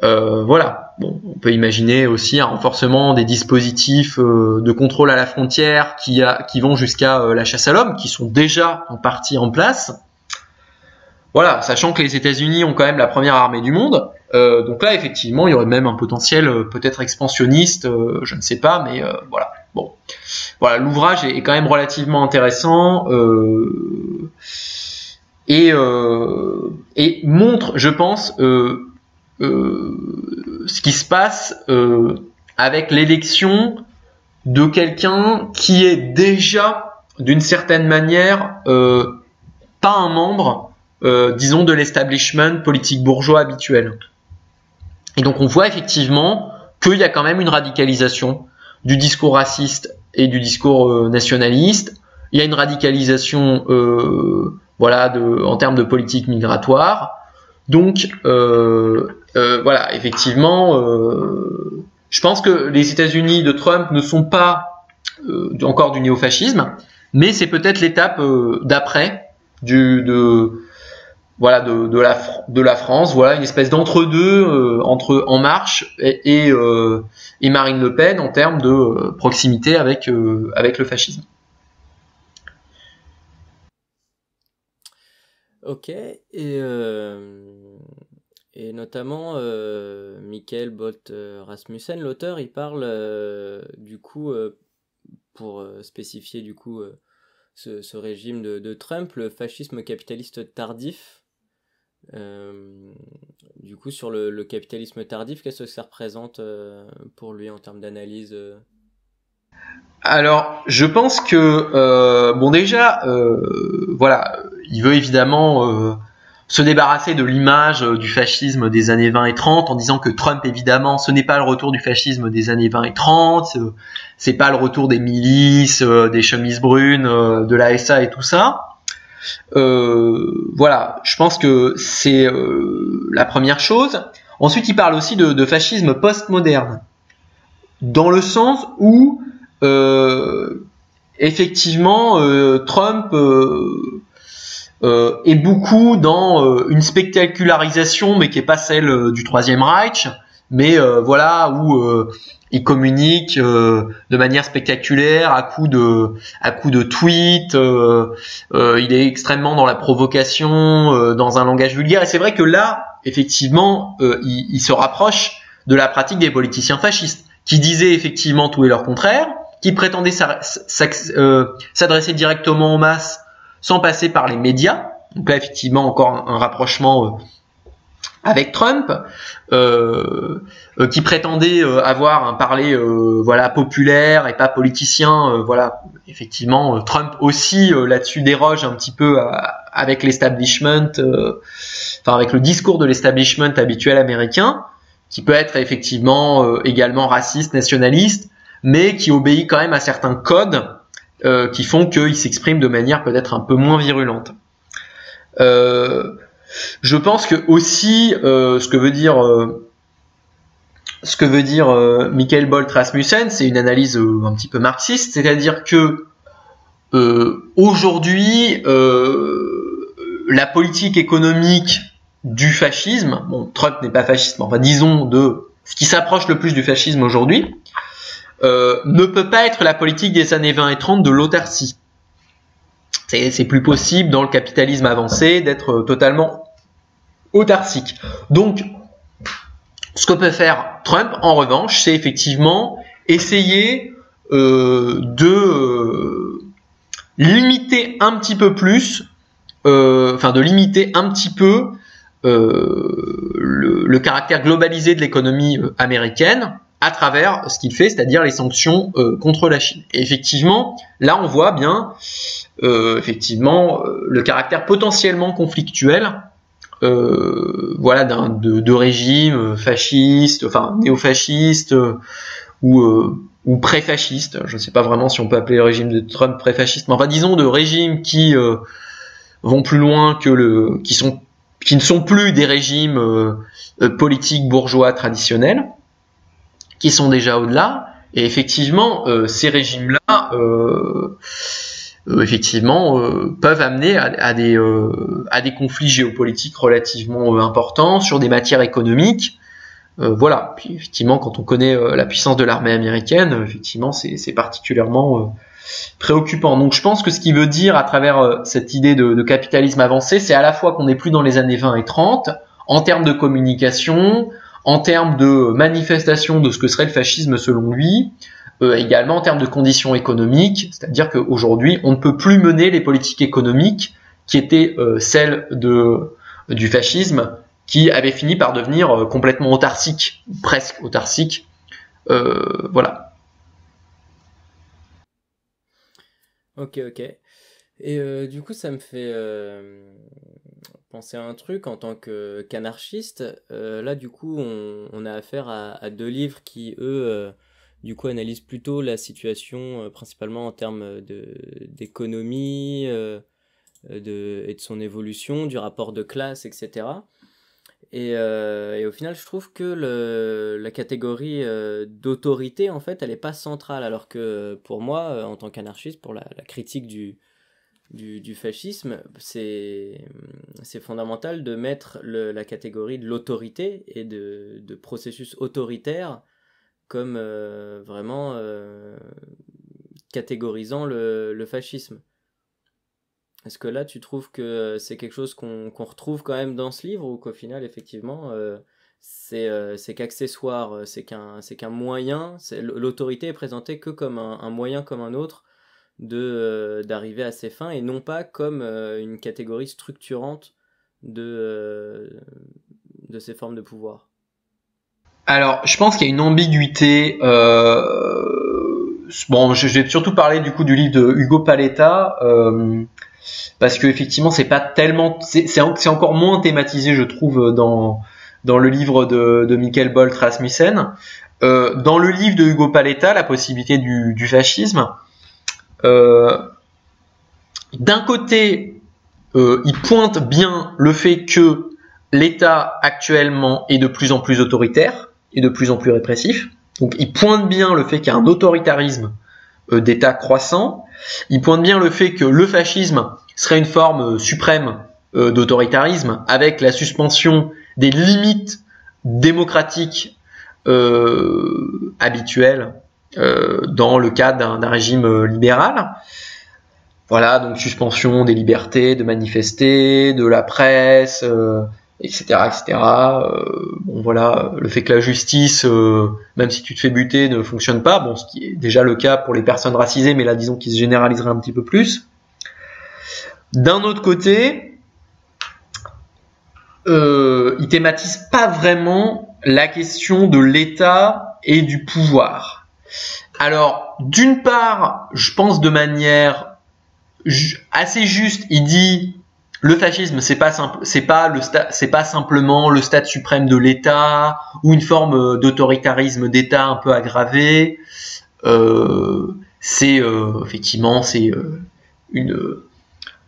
Euh, voilà. Bon, on peut imaginer aussi un renforcement des dispositifs euh, de contrôle à la frontière qui, a, qui vont jusqu'à euh, la chasse à l'homme, qui sont déjà en partie en place. Voilà, sachant que les États-Unis ont quand même la première armée du monde. Euh, donc là, effectivement, il y aurait même un potentiel euh, peut-être expansionniste, euh, je ne sais pas, mais euh, voilà. Bon, voilà, l'ouvrage est, est quand même relativement intéressant. Euh, et, euh, et montre, je pense, euh, Euh, ce qui se passe euh, avec l'élection de quelqu'un qui est déjà d'une certaine manière euh, pas un membre euh, disons de l'establishment politique bourgeois habituel, et donc on voit effectivement qu'il y a quand même une radicalisation du discours raciste et du discours euh, nationaliste. Il y a une radicalisation euh, voilà, de, en termes de politique migratoire. Donc euh, euh, voilà, effectivement, euh, je pense que les États-Unis de Trump ne sont pas euh, encore du néofascisme, mais c'est peut-être l'étape euh, d'après du de voilà de, de la de la France, voilà une espèce d'entre-deux euh, entre En Marche et et, euh, et Marine Le Pen en termes de euh, proximité avec euh, avec le fascisme. Ok, et, euh, et notamment euh, Mikkel Bolt Rasmussen, l'auteur, il parle euh, du coup, euh, pour euh, spécifier du coup euh, ce, ce régime de, de Trump, le fascisme capitaliste tardif. Euh, du coup, sur le, le capitalisme tardif, qu'est-ce que ça représente euh, pour lui en termes d'analyse euh Alors, je pense que euh, bon déjà, euh, voilà, il veut évidemment euh, se débarrasser de l'image du fascisme des années vingt et trente en disant que Trump, évidemment, ce n'est pas le retour du fascisme des années vingt et trente, euh, c'est pas le retour des milices, euh, des chemises brunes, euh, de l'A S A et tout ça. Euh, voilà, je pense que c'est euh, la première chose. Ensuite, il parle aussi de, de fascisme postmoderne, dans le sens où Euh, effectivement euh, Trump euh, euh, est beaucoup dans euh, une spectacularisation, mais qui n'est pas celle euh, du Troisième Reich, mais euh, voilà, où euh, il communique euh, de manière spectaculaire à coup de à coup de tweets, euh, euh, il est extrêmement dans la provocation, euh, dans un langage vulgaire, et c'est vrai que là effectivement euh, il, il se rapproche de la pratique des politiciens fascistes qui disaient effectivement tout et leur contraire, qui prétendaient s'adresser directement aux masses sans passer par les médias. Donc là, effectivement, encore un, un rapprochement euh, avec Trump, euh, euh, qui prétendait euh, avoir un parler euh, voilà, populaire et pas politicien. Euh, voilà, effectivement, euh, Trump aussi euh, là-dessus déroge un petit peu à, avec l'establishment, euh, enfin avec le discours de l'establishment habituel américain, qui peut être effectivement euh, également raciste, nationaliste, mais qui obéit quand même à certains codes euh, qui font qu'il s'exprime de manière peut-être un peu moins virulente. Euh, je pense que aussi euh, ce que veut dire euh, ce que veut dire euh, Mikkel Bolt Rasmussen, c'est une analyse euh, un petit peu marxiste, c'est-à-dire que euh, aujourd'hui euh, la politique économique du fascisme, bon, Trump n'est pas fasciste, mais enfin disons de ce qui s'approche le plus du fascisme aujourd'hui, euh, ne peut pas être la politique des années vingt et trente de l'autarcie. C'est, c'est plus possible dans le capitalisme avancé d'être totalement autarcique. Donc, ce que peut faire Trump, en revanche, c'est effectivement essayer euh, de euh, limiter un petit peu plus, euh, enfin de limiter un petit peu euh, le, le caractère globalisé de l'économie américaine à travers ce qu'il fait, c'est-à-dire les sanctions euh, contre la Chine. Et effectivement, là on voit bien euh, effectivement euh, le caractère potentiellement conflictuel euh, voilà, d'un, de, de régime fasciste, enfin néo-fasciste euh, ou, euh, ou pré-fasciste. Je ne sais pas vraiment si on peut appeler le régime de Trump pré-fasciste, mais enfin disons de régimes qui euh, vont plus loin que le, qui sont, qui ne sont plus des régimes euh, politiques bourgeois traditionnels, qui sont déjà au-delà, et effectivement, euh, ces régimes-là, euh, euh, effectivement, euh, peuvent amener à, à, des, euh, à des conflits géopolitiques relativement euh, importants sur des matières économiques. Euh, voilà. Puis effectivement, quand on connaît euh, la puissance de l'armée américaine, euh, effectivement, c'est, c'est particulièrement euh, préoccupant. Donc, je pense que ce qu'il veut dire à travers euh, cette idée de, de capitalisme avancé, c'est à la fois qu'on n'est plus dans les années vingt et trente en termes de communication, en termes de manifestation de ce que serait le fascisme selon lui, euh, également en termes de conditions économiques, c'est-à-dire qu'aujourd'hui, on ne peut plus mener les politiques économiques qui étaient euh, celles de, du fascisme, qui avaient fini par devenir euh, complètement autarciques, presque autarciques. Euh, voilà. Ok, ok. Et euh, du coup, ça me fait... Euh... penser à un truc en tant que, qu'anarchiste. Euh, là, du coup, on, on a affaire à, à deux livres qui, eux, euh, du coup, analysent plutôt la situation, euh, principalement en termes de, d'économie euh, de, et de son évolution, du rapport de classe, et cetera. Et, euh, et au final, je trouve que le, la catégorie euh, d'autorité, en fait, elle n'est pas centrale, alors que pour moi, en tant qu'anarchiste, pour la, la critique du... Du, du fascisme, c'est, c'est fondamental de mettre le, la catégorie de l'autorité et de, de processus autoritaire comme euh, vraiment euh, catégorisant le, le fascisme. Est-ce que là tu trouves que c'est quelque chose qu'on, qu'on retrouve quand même dans ce livre, ou qu'au final effectivement euh, c'est, euh, c'est qu'accessoire, c'est qu'un, c'est qu'un moyen, c'est, l'autorité est présentée que comme un, un moyen comme un autre de euh, d'arriver à ses fins, et non pas comme euh, une catégorie structurante de euh, de ces formes de pouvoir. Alors, je pense qu'il y a une ambiguïté. Euh... Bon, je vais surtout parler du coup du livre de Ugo Palheta euh, parce que effectivement, c'est pas tellement, c'est, c'est, en... c'est encore moins thématisé, je trouve, dans dans le livre de de Mikkel Bolt Rasmussen. Euh, dans le livre de Ugo Palheta, La possibilité du, du fascisme. Euh, d'un côté, euh, il pointe bien le fait que l'État actuellement est de plus en plus autoritaire et de plus en plus répressif. Donc il pointe bien le fait qu'il y a un autoritarisme euh, d'État croissant. Il pointe bien le fait que le fascisme serait une forme euh, suprême euh, d'autoritarisme, avec la suspension des limites démocratiques euh, habituelles Euh, dans le cadre d'un, d'un régime euh, libéral. Voilà, donc suspension des libertés de manifester, de la presse, euh, et cetera, et cetera. Euh, bon voilà, le fait que la justice, euh, même si tu te fais buter, ne fonctionne pas. Bon, ce qui est déjà le cas pour les personnes racisées, mais là disons qu'il se généraliserait un petit peu plus. D'un autre côté, euh, il thématise pas vraiment la question de l'État et du pouvoir. Alors, d'une part, je pense de manière ju- assez juste, il dit le fascisme, c'est pas simple, c'est pas le sta- c'est pas simplement le stade suprême de l'État ou une forme d'autoritarisme d'État un peu aggravé. Euh, c'est euh, effectivement c'est euh, une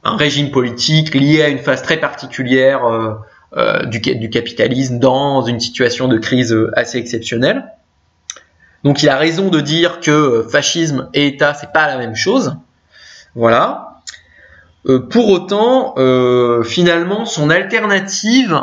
un régime politique lié à une phase très particulière euh, euh, du, du capitalisme dans une situation de crise assez exceptionnelle. Donc il a raison de dire que fascisme et État, c'est pas la même chose. Voilà. Euh, pour autant, euh, finalement, son alternative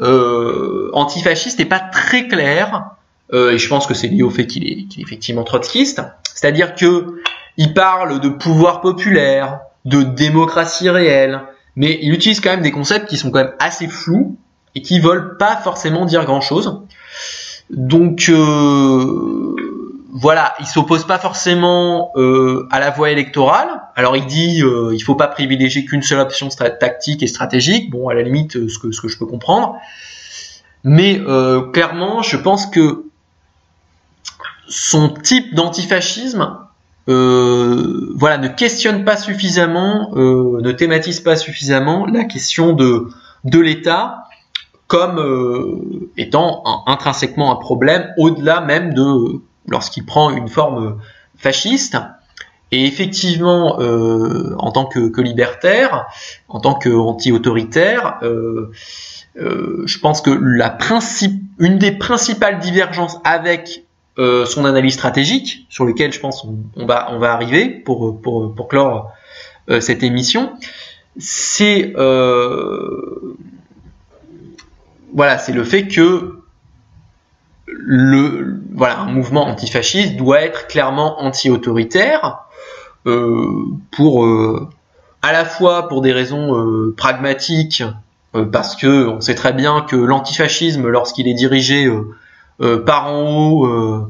euh, antifasciste n'est pas très claire, euh, et je pense que c'est lié au fait qu'il est, qu'il est effectivement trotskiste. C'est-à-dire que il parle de pouvoir populaire, de démocratie réelle, mais il utilise quand même des concepts qui sont quand même assez flous et qui veulent pas forcément dire grand-chose. Donc euh, voilà, il s'oppose pas forcément euh, à la voie électorale. Alors il dit euh, il faut pas privilégier qu'une seule option strat- tactique et stratégique. Bon, à la limite, euh, ce que ce que je peux comprendre, mais euh, clairement, je pense que son type d'antifascisme Euh, voilà, ne questionne pas suffisamment, euh, ne thématise pas suffisamment la question de de l'État comme euh, étant un, intrinsèquement un problème au-delà même de lorsqu'il prend une forme fasciste. Et effectivement, euh, en tant que, que libertaire, en tant qu'anti-autoritaire, euh, euh, je pense que la principe, une des principales divergences avec Euh, son analyse stratégique, sur lequel je pense on, on va on va arriver pour pour pour clore euh, cette émission, c'est euh, voilà, c'est le fait que le voilà un mouvement antifasciste doit être clairement anti-autoritaire euh, pour euh, à la fois pour des raisons euh, pragmatiques euh, parce que on sait très bien que l'antifascisme, lorsqu'il est dirigé euh, Euh, par en haut euh,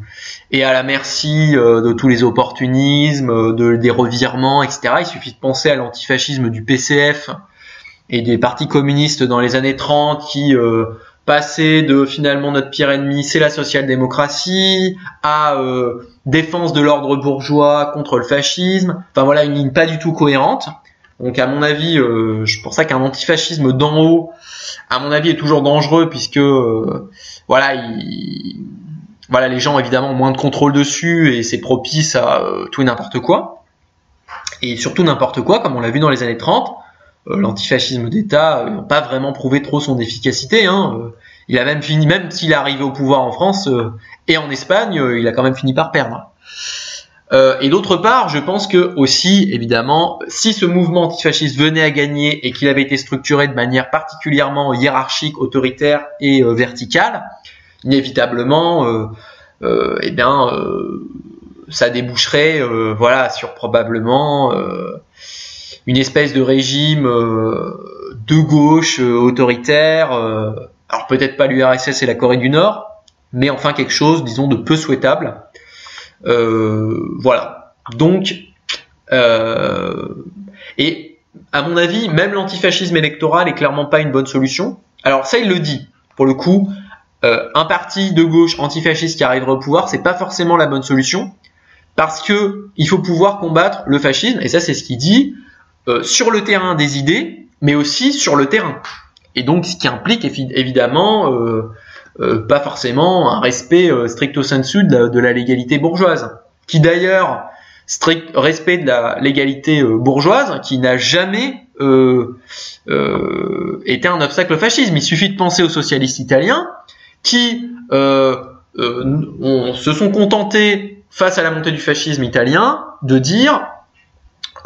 et à la merci euh, de tous les opportunismes, euh, de, des revirements, et cetera. Il suffit de penser à l'antifascisme du P C F et des partis communistes dans les années trente qui euh, passaient de finalement notre pire ennemi c'est la social-démocratie à euh, défense de l'ordre bourgeois contre le fascisme. Enfin voilà, une ligne pas du tout cohérente. Donc à mon avis, euh, je pense ça qu'un antifascisme d'en haut, à mon avis, est toujours dangereux puisque euh, voilà, il, voilà, les gens évidemment ont moins de contrôle dessus et c'est propice à euh, tout et n'importe quoi. Et surtout n'importe quoi, comme on l'a vu dans les années trente, euh, l'antifascisme d'État euh, n'a pas vraiment prouvé trop son efficacité. Hein, euh, il a même fini, même s'il est arrivé au pouvoir en France euh, et en Espagne, euh, il a quand même fini par perdre. Euh, et d'autre part, je pense que aussi, évidemment, si ce mouvement antifasciste venait à gagner et qu'il avait été structuré de manière particulièrement hiérarchique, autoritaire et euh, verticale, inévitablement, euh, euh, eh bien, euh, ça déboucherait, euh, voilà, sur probablement euh, une espèce de régime euh, de gauche euh, autoritaire. Euh, alors peut-être pas l'U R S S et la Corée du Nord, mais enfin quelque chose, disons, de peu souhaitable. Euh, voilà. Donc, euh, et à mon avis, même l'antifascisme électoral est clairement pas une bonne solution. Alors ça, il le dit. Pour le coup, euh, un parti de gauche antifasciste qui arrivera au pouvoir, c'est pas forcément la bonne solution, parce que il faut pouvoir combattre le fascisme. Et ça, c'est ce qu'il dit euh, sur le terrain des idées, mais aussi sur le terrain. Et donc, ce qui implique évidemment. Euh, Euh, pas forcément un respect euh, stricto sensu de la, de la légalité bourgeoise, qui d'ailleurs strict respect de la légalité euh, bourgeoise, qui n'a jamais euh, euh, été un obstacle au fascisme. Il suffit de penser aux socialistes italiens qui euh, euh, on, se sont contentés face à la montée du fascisme italien de dire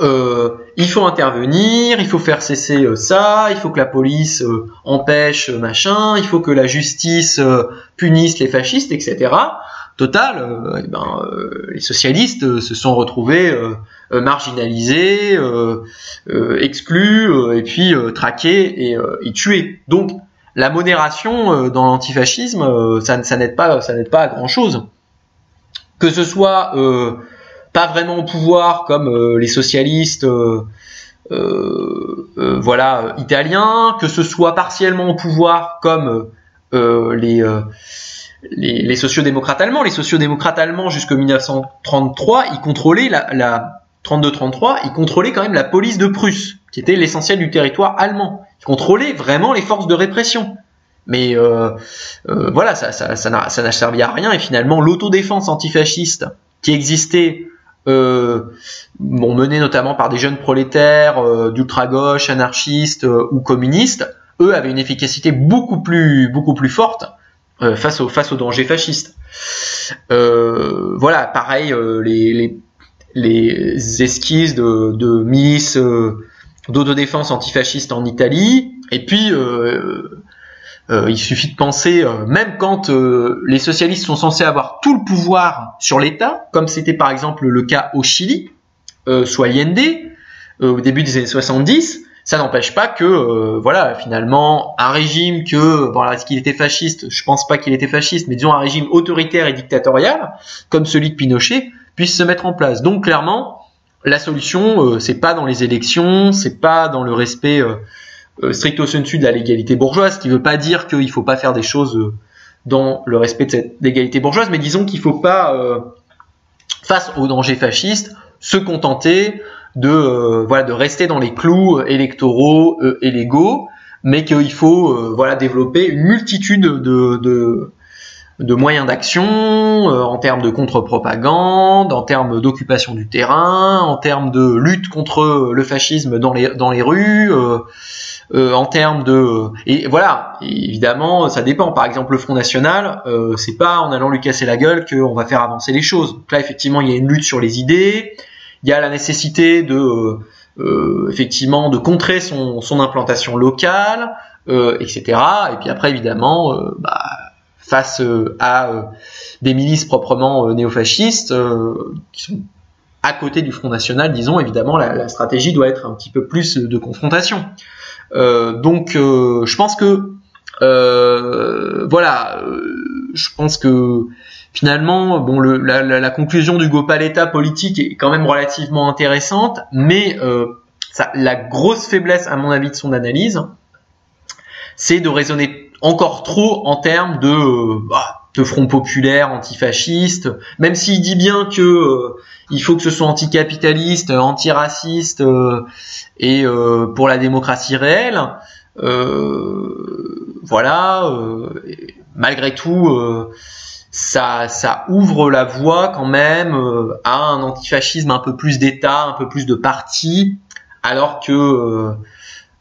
euh, il faut intervenir, il faut faire cesser euh, ça, il faut que la police euh, empêche euh, machin, il faut que la justice euh, punisse les fascistes, et cetera. Total, euh, eh ben, euh, les socialistes euh, se sont retrouvés euh, euh, marginalisés, euh, euh, exclus, euh, et puis euh, traqués et, euh, et tués. Donc la modération euh, dans l'antifascisme, euh, ça, ça n'aide pas, ça n'aide pas à grand chose. Que ce soit euh, pas vraiment au pouvoir comme euh, les socialistes euh, euh, euh, voilà, italiens, que ce soit partiellement au pouvoir comme euh, les, euh, les, les sociodémocrates allemands. Les sociodémocrates allemands, jusqu'en mille neuf cent trente-trois, ils contrôlaient la, la trente-deux trente-trois, ils contrôlaient quand même la police de Prusse, qui était l'essentiel du territoire allemand. Ils contrôlaient vraiment les forces de répression. Mais euh, euh, voilà, ça, ça, ça n'a, ça n'a servi à rien. Et finalement, l'autodéfense antifasciste qui existait, euh, bon, menée notamment par des jeunes prolétaires euh, d'ultra-gauche, anarchistes euh, ou communistes, eux avaient une efficacité beaucoup plus, beaucoup plus forte euh, face au, face aux dangers fascistes. Euh, voilà, pareil, euh, les, les, les esquisses de, de milices euh, d'autodéfense antifasciste en Italie, et puis... Euh, Euh, il suffit de penser, euh, même quand euh, les socialistes sont censés avoir tout le pouvoir sur l'État, comme c'était par exemple le cas au Chili, euh, sous Allende, euh, au début des années soixante-dix, ça n'empêche pas que, euh, voilà, finalement, un régime que, bon, alors est-ce qu'il était fasciste? Je pense pas qu'il était fasciste, mais disons un régime autoritaire et dictatorial, comme celui de Pinochet, puisse se mettre en place. Donc clairement, la solution, euh, c'est pas dans les élections, c'est pas dans le respect... Euh, stricto sensu de la légalité bourgeoise, ce qui ne veut pas dire qu'il ne faut pas faire des choses dans le respect de cette légalité bourgeoise, mais disons qu'il ne faut pas, euh, face aux dangers fascistes, se contenter de, euh, voilà, de rester dans les clous électoraux euh, et légaux, mais qu'il faut euh, voilà, développer une multitude de, de, de moyens d'action euh, en termes de contre-propagande, en termes d'occupation du terrain, en termes de lutte contre le fascisme dans les, dans les rues... Euh, Euh, en termes de et voilà, évidemment ça dépend. Par exemple, le Front National, euh, c'est pas en allant lui casser la gueule qu'on va faire avancer les choses. Donc là effectivement il y a une lutte sur les idées, il y a la nécessité de euh, effectivement de contrer son, son implantation locale, euh, et cetera. Et puis après évidemment euh, bah, face euh, à euh, des milices proprement euh, néofascistes euh, qui sont à côté du Front National, disons, évidemment la, la stratégie doit être un petit peu plus de confrontation. Euh, donc, euh, je pense que euh, voilà, euh, je pense que finalement, bon, le, la, la conclusion d'Ugo Palheta politique est quand même relativement intéressante, mais euh, ça, la grosse faiblesse, à mon avis, de son analyse, c'est de raisonner encore trop en termes de, euh, de front populaire, antifasciste, même s'il dit bien que euh, il faut que ce soit anticapitaliste, antiraciste euh, et euh, pour la démocratie réelle. Euh, voilà. Euh, malgré tout, euh, ça, ça ouvre la voie quand même euh, à un antifascisme un peu plus d'État, un peu plus de parti, alors que, euh,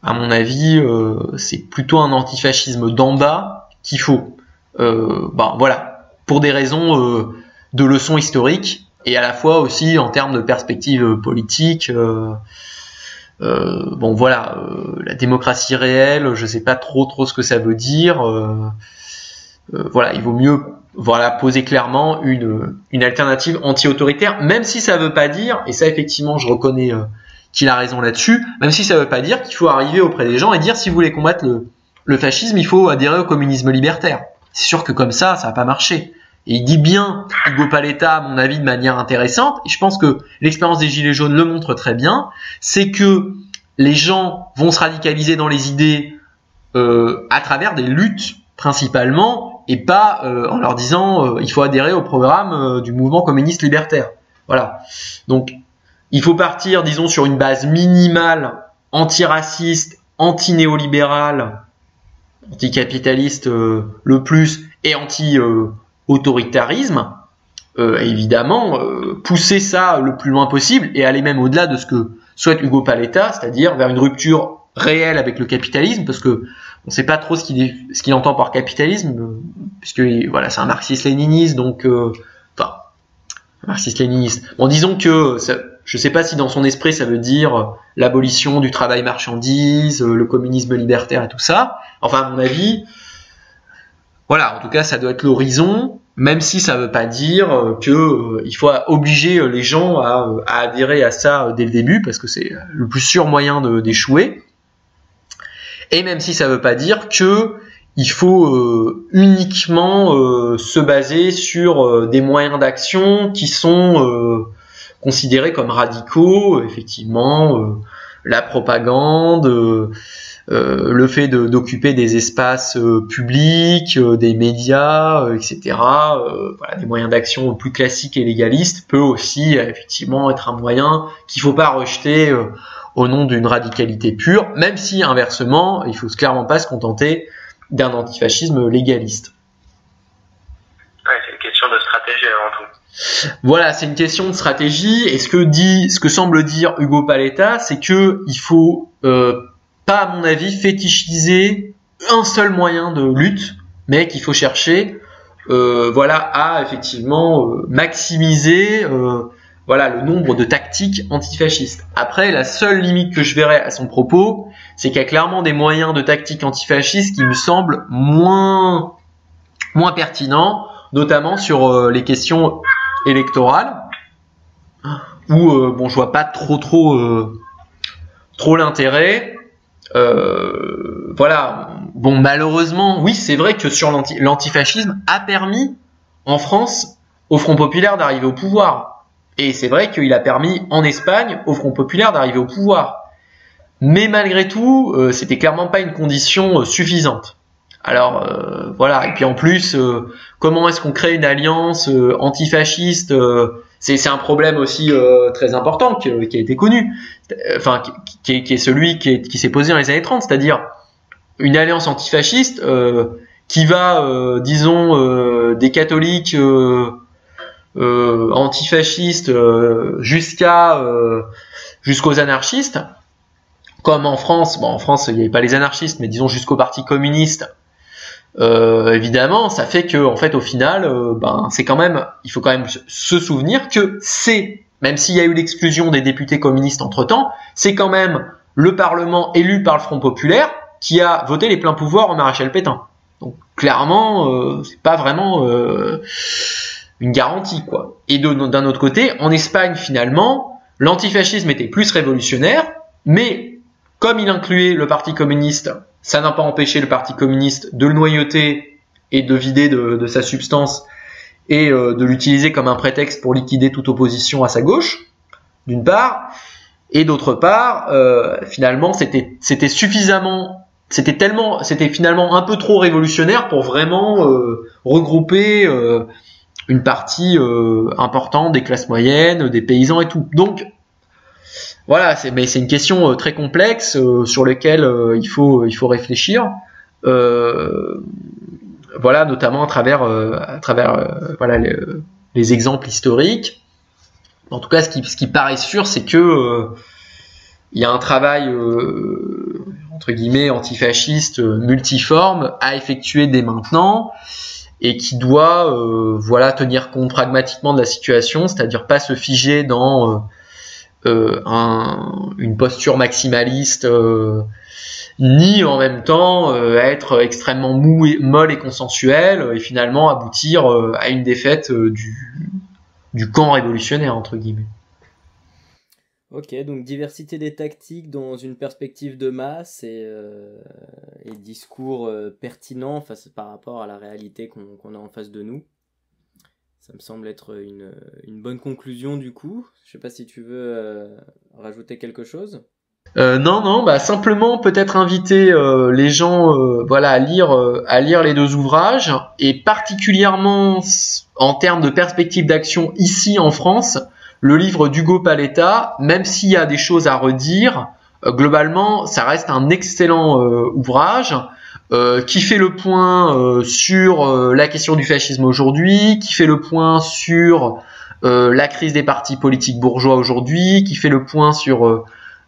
à mon avis, euh, c'est plutôt un antifascisme d'en bas qu'il faut. Euh, ben voilà, pour des raisons euh, de leçons historiques. Et à la fois aussi en termes de perspective politique, euh, euh, bon voilà, euh, la démocratie réelle, je sais pas trop trop ce que ça veut dire. Euh, euh, voilà, il vaut mieux voilà poser clairement une une alternative anti-autoritaire, même si ça veut pas dire, et ça effectivement je reconnais euh, qu'il a raison là-dessus, même si ça veut pas dire qu'il faut arriver auprès des gens et dire si vous voulez combattre le le fascisme, il faut adhérer au communisme libertaire. C'est sûr que comme ça, ça va pas marcher. Et il dit bien Ugo Palheta, à mon avis, de manière intéressante, et je pense que l'expérience des Gilets jaunes le montre très bien, c'est que les gens vont se radicaliser dans les idées euh, à travers des luttes principalement, et pas euh, en leur disant euh, il faut adhérer au programme euh, du mouvement communiste libertaire. Voilà. Donc, il faut partir, disons, sur une base minimale, antiraciste, anti-néolibérale, anticapitaliste euh, le plus, et anti- euh, autoritarisme, euh, évidemment, euh, pousser ça le plus loin possible et aller même au-delà de ce que souhaite Ugo Palheta, c'est-à-dire vers une rupture réelle avec le capitalisme, parce que on ne sait pas trop ce qu'il est, ce qu'il entend par capitalisme, euh, puisque voilà, c'est un marxiste-léniniste, donc euh, enfin marxiste-léniniste. Bon, disons que ça, je ne sais pas si dans son esprit ça veut dire l'abolition du travail marchandise, euh, le communisme libertaire et tout ça. Enfin, à mon avis, voilà, en tout cas, ça doit être l'horizon. Même si ça ne veut pas dire euh, qu'il euh, faut obliger euh, les gens à, euh, à adhérer à ça euh, dès le début, parce que c'est le plus sûr moyen de, d'échouer. Et même si ça ne veut pas dire qu'il faut euh, uniquement euh, se baser sur euh, des moyens d'action qui sont euh, considérés comme radicaux, effectivement, euh, la propagande, euh, euh, le fait de, d'occuper des espaces euh, publics, euh, des médias, euh, et cetera, euh, voilà, des moyens d'action plus classiques et légalistes, peut aussi euh, effectivement être un moyen qu'il ne faut pas rejeter euh, au nom d'une radicalité pure, même si inversement, il ne faut clairement pas se contenter d'un antifascisme légaliste. Ouais, c'est une question de stratégie avant tout. Voilà, c'est une question de stratégie. Et ce que dit, ce que semble dire Ugo Palheta, c'est que il faut euh, pas, à mon avis, fétichiser un seul moyen de lutte, mais qu'il faut chercher, euh, voilà, à effectivement euh, maximiser, euh, voilà, le nombre de tactiques antifascistes. Après, la seule limite que je verrais à son propos, c'est qu'il y a clairement des moyens de tactiques antifascistes qui me semblent moins moins pertinents, notamment sur euh, les questions électorales, où euh, bon, je vois pas trop trop euh, trop l'intérêt. Euh, voilà. Bon, malheureusement, oui, c'est vrai que sur l'anti- l'antifascisme a permis en France au Front populaire d'arriver au pouvoir, et c'est vrai qu'il a permis en Espagne au Front populaire d'arriver au pouvoir. Mais malgré tout, euh, c'était clairement pas une condition euh, suffisante. Alors euh, voilà, et puis en plus, euh, comment est-ce qu'on crée une alliance euh, antifasciste, euh, c'est, c'est un problème aussi euh, très important qui, qui a été connu, enfin qui est, qui est celui qui, est, qui s'est posé dans les années trente, c'est-à-dire une alliance antifasciste euh, qui va, euh, disons, euh, des catholiques euh, euh, antifascistes euh, jusqu'à euh, jusqu'aux anarchistes, comme en France. Bon, en France, il n'y avait pas les anarchistes, mais disons jusqu'au Parti communiste. Euh, évidemment, ça fait que, en fait, au final, euh, ben, c'est quand même, il faut quand même se souvenir que c'est, même s'il y a eu l'exclusion des députés communistes entre temps, c'est quand même le Parlement élu par le Front populaire qui a voté les pleins pouvoirs au maréchal Pétain. Donc, clairement, euh, c'est pas vraiment euh, une garantie, quoi. Et de, d'un autre côté, en Espagne, finalement, l'antifascisme était plus révolutionnaire, mais comme il incluait le Parti communiste, ça n'a pas empêché le Parti communiste de le noyauter et de vider de, de sa substance et euh, de l'utiliser comme un prétexte pour liquider toute opposition à sa gauche, d'une part, et d'autre part, euh, finalement, c'était, c'était suffisamment, c'était tellement, c'était finalement un peu trop révolutionnaire pour vraiment euh, regrouper euh, une partie euh, importante des classes moyennes, des paysans et tout. Donc voilà, c'est, mais c'est une question euh, très complexe euh, sur laquelle euh, il faut, il faut réfléchir. Euh, voilà, notamment à travers, euh, à travers euh, voilà, les, les exemples historiques. En tout cas, ce qui, ce qui paraît sûr, c'est que euh, il y a un travail euh, entre guillemets antifasciste euh, multiforme à effectuer dès maintenant, et qui doit euh, voilà, tenir compte pragmatiquement de la situation, c'est-à-dire pas se figer dans euh, Euh, un, une posture maximaliste, euh, ni en même temps euh, être extrêmement mou et, molle et consensuel, euh, et finalement aboutir euh, à une défaite euh, du, du camp révolutionnaire, entre guillemets. Ok, donc diversité des tactiques dans une perspective de masse, et, euh, et discours euh, pertinents face, par rapport à la réalité qu'on, qu'on a en face de nous. Ça me semble être une, une bonne conclusion du coup. Je ne sais pas si tu veux euh, rajouter quelque chose. Euh, non, non, bah, simplement peut-être inviter euh, les gens euh, voilà, à, lire, euh, à lire les deux ouvrages, et particulièrement en termes de perspective d'action ici en France, le livre d'Ugo Palheta, même s'il y a des choses à redire, euh, globalement ça reste un excellent euh, ouvrage. Euh, qui fait le point euh, sur euh, la question du fascisme aujourd'hui, qui fait le point sur euh, la crise des partis politiques bourgeois aujourd'hui, qui fait le point sur euh,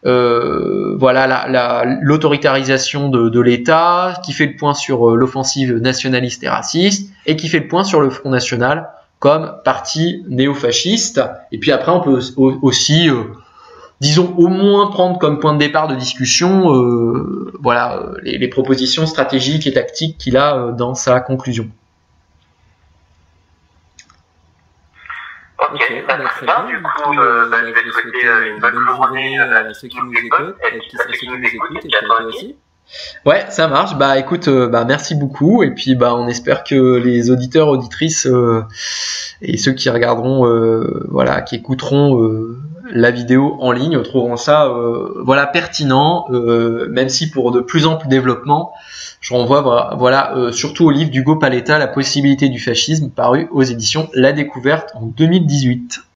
euh, voilà la, la, l'autoritarisation de, de l'État, qui fait le point sur euh, l'offensive nationaliste et raciste, et qui fait le point sur le Front National comme parti néo-fasciste. Et puis après, on peut aussi euh, disons au moins prendre comme point de départ de discussion euh, voilà, les, les propositions stratégiques et tactiques qu'il a euh, dans sa conclusion. Ok, okay bah, très bien. Du coup, euh, bah, je vais souhaiter une bonne journée à ceux qui nous écoutent et à toi aussi. Ouais, ça marche. Bah écoute, euh, bah merci beaucoup. Et puis bah on espère que les auditeurs, auditrices euh, et ceux qui regarderont, euh, voilà, qui écouteront euh, la vidéo en ligne trouveront ça, euh, voilà, pertinent. Euh, même si pour de plus amples développements, je renvoie, voilà, euh, surtout au livre d'Ugo Palheta, La possibilité du fascisme, paru aux éditions La Découverte en deux mille dix-huit.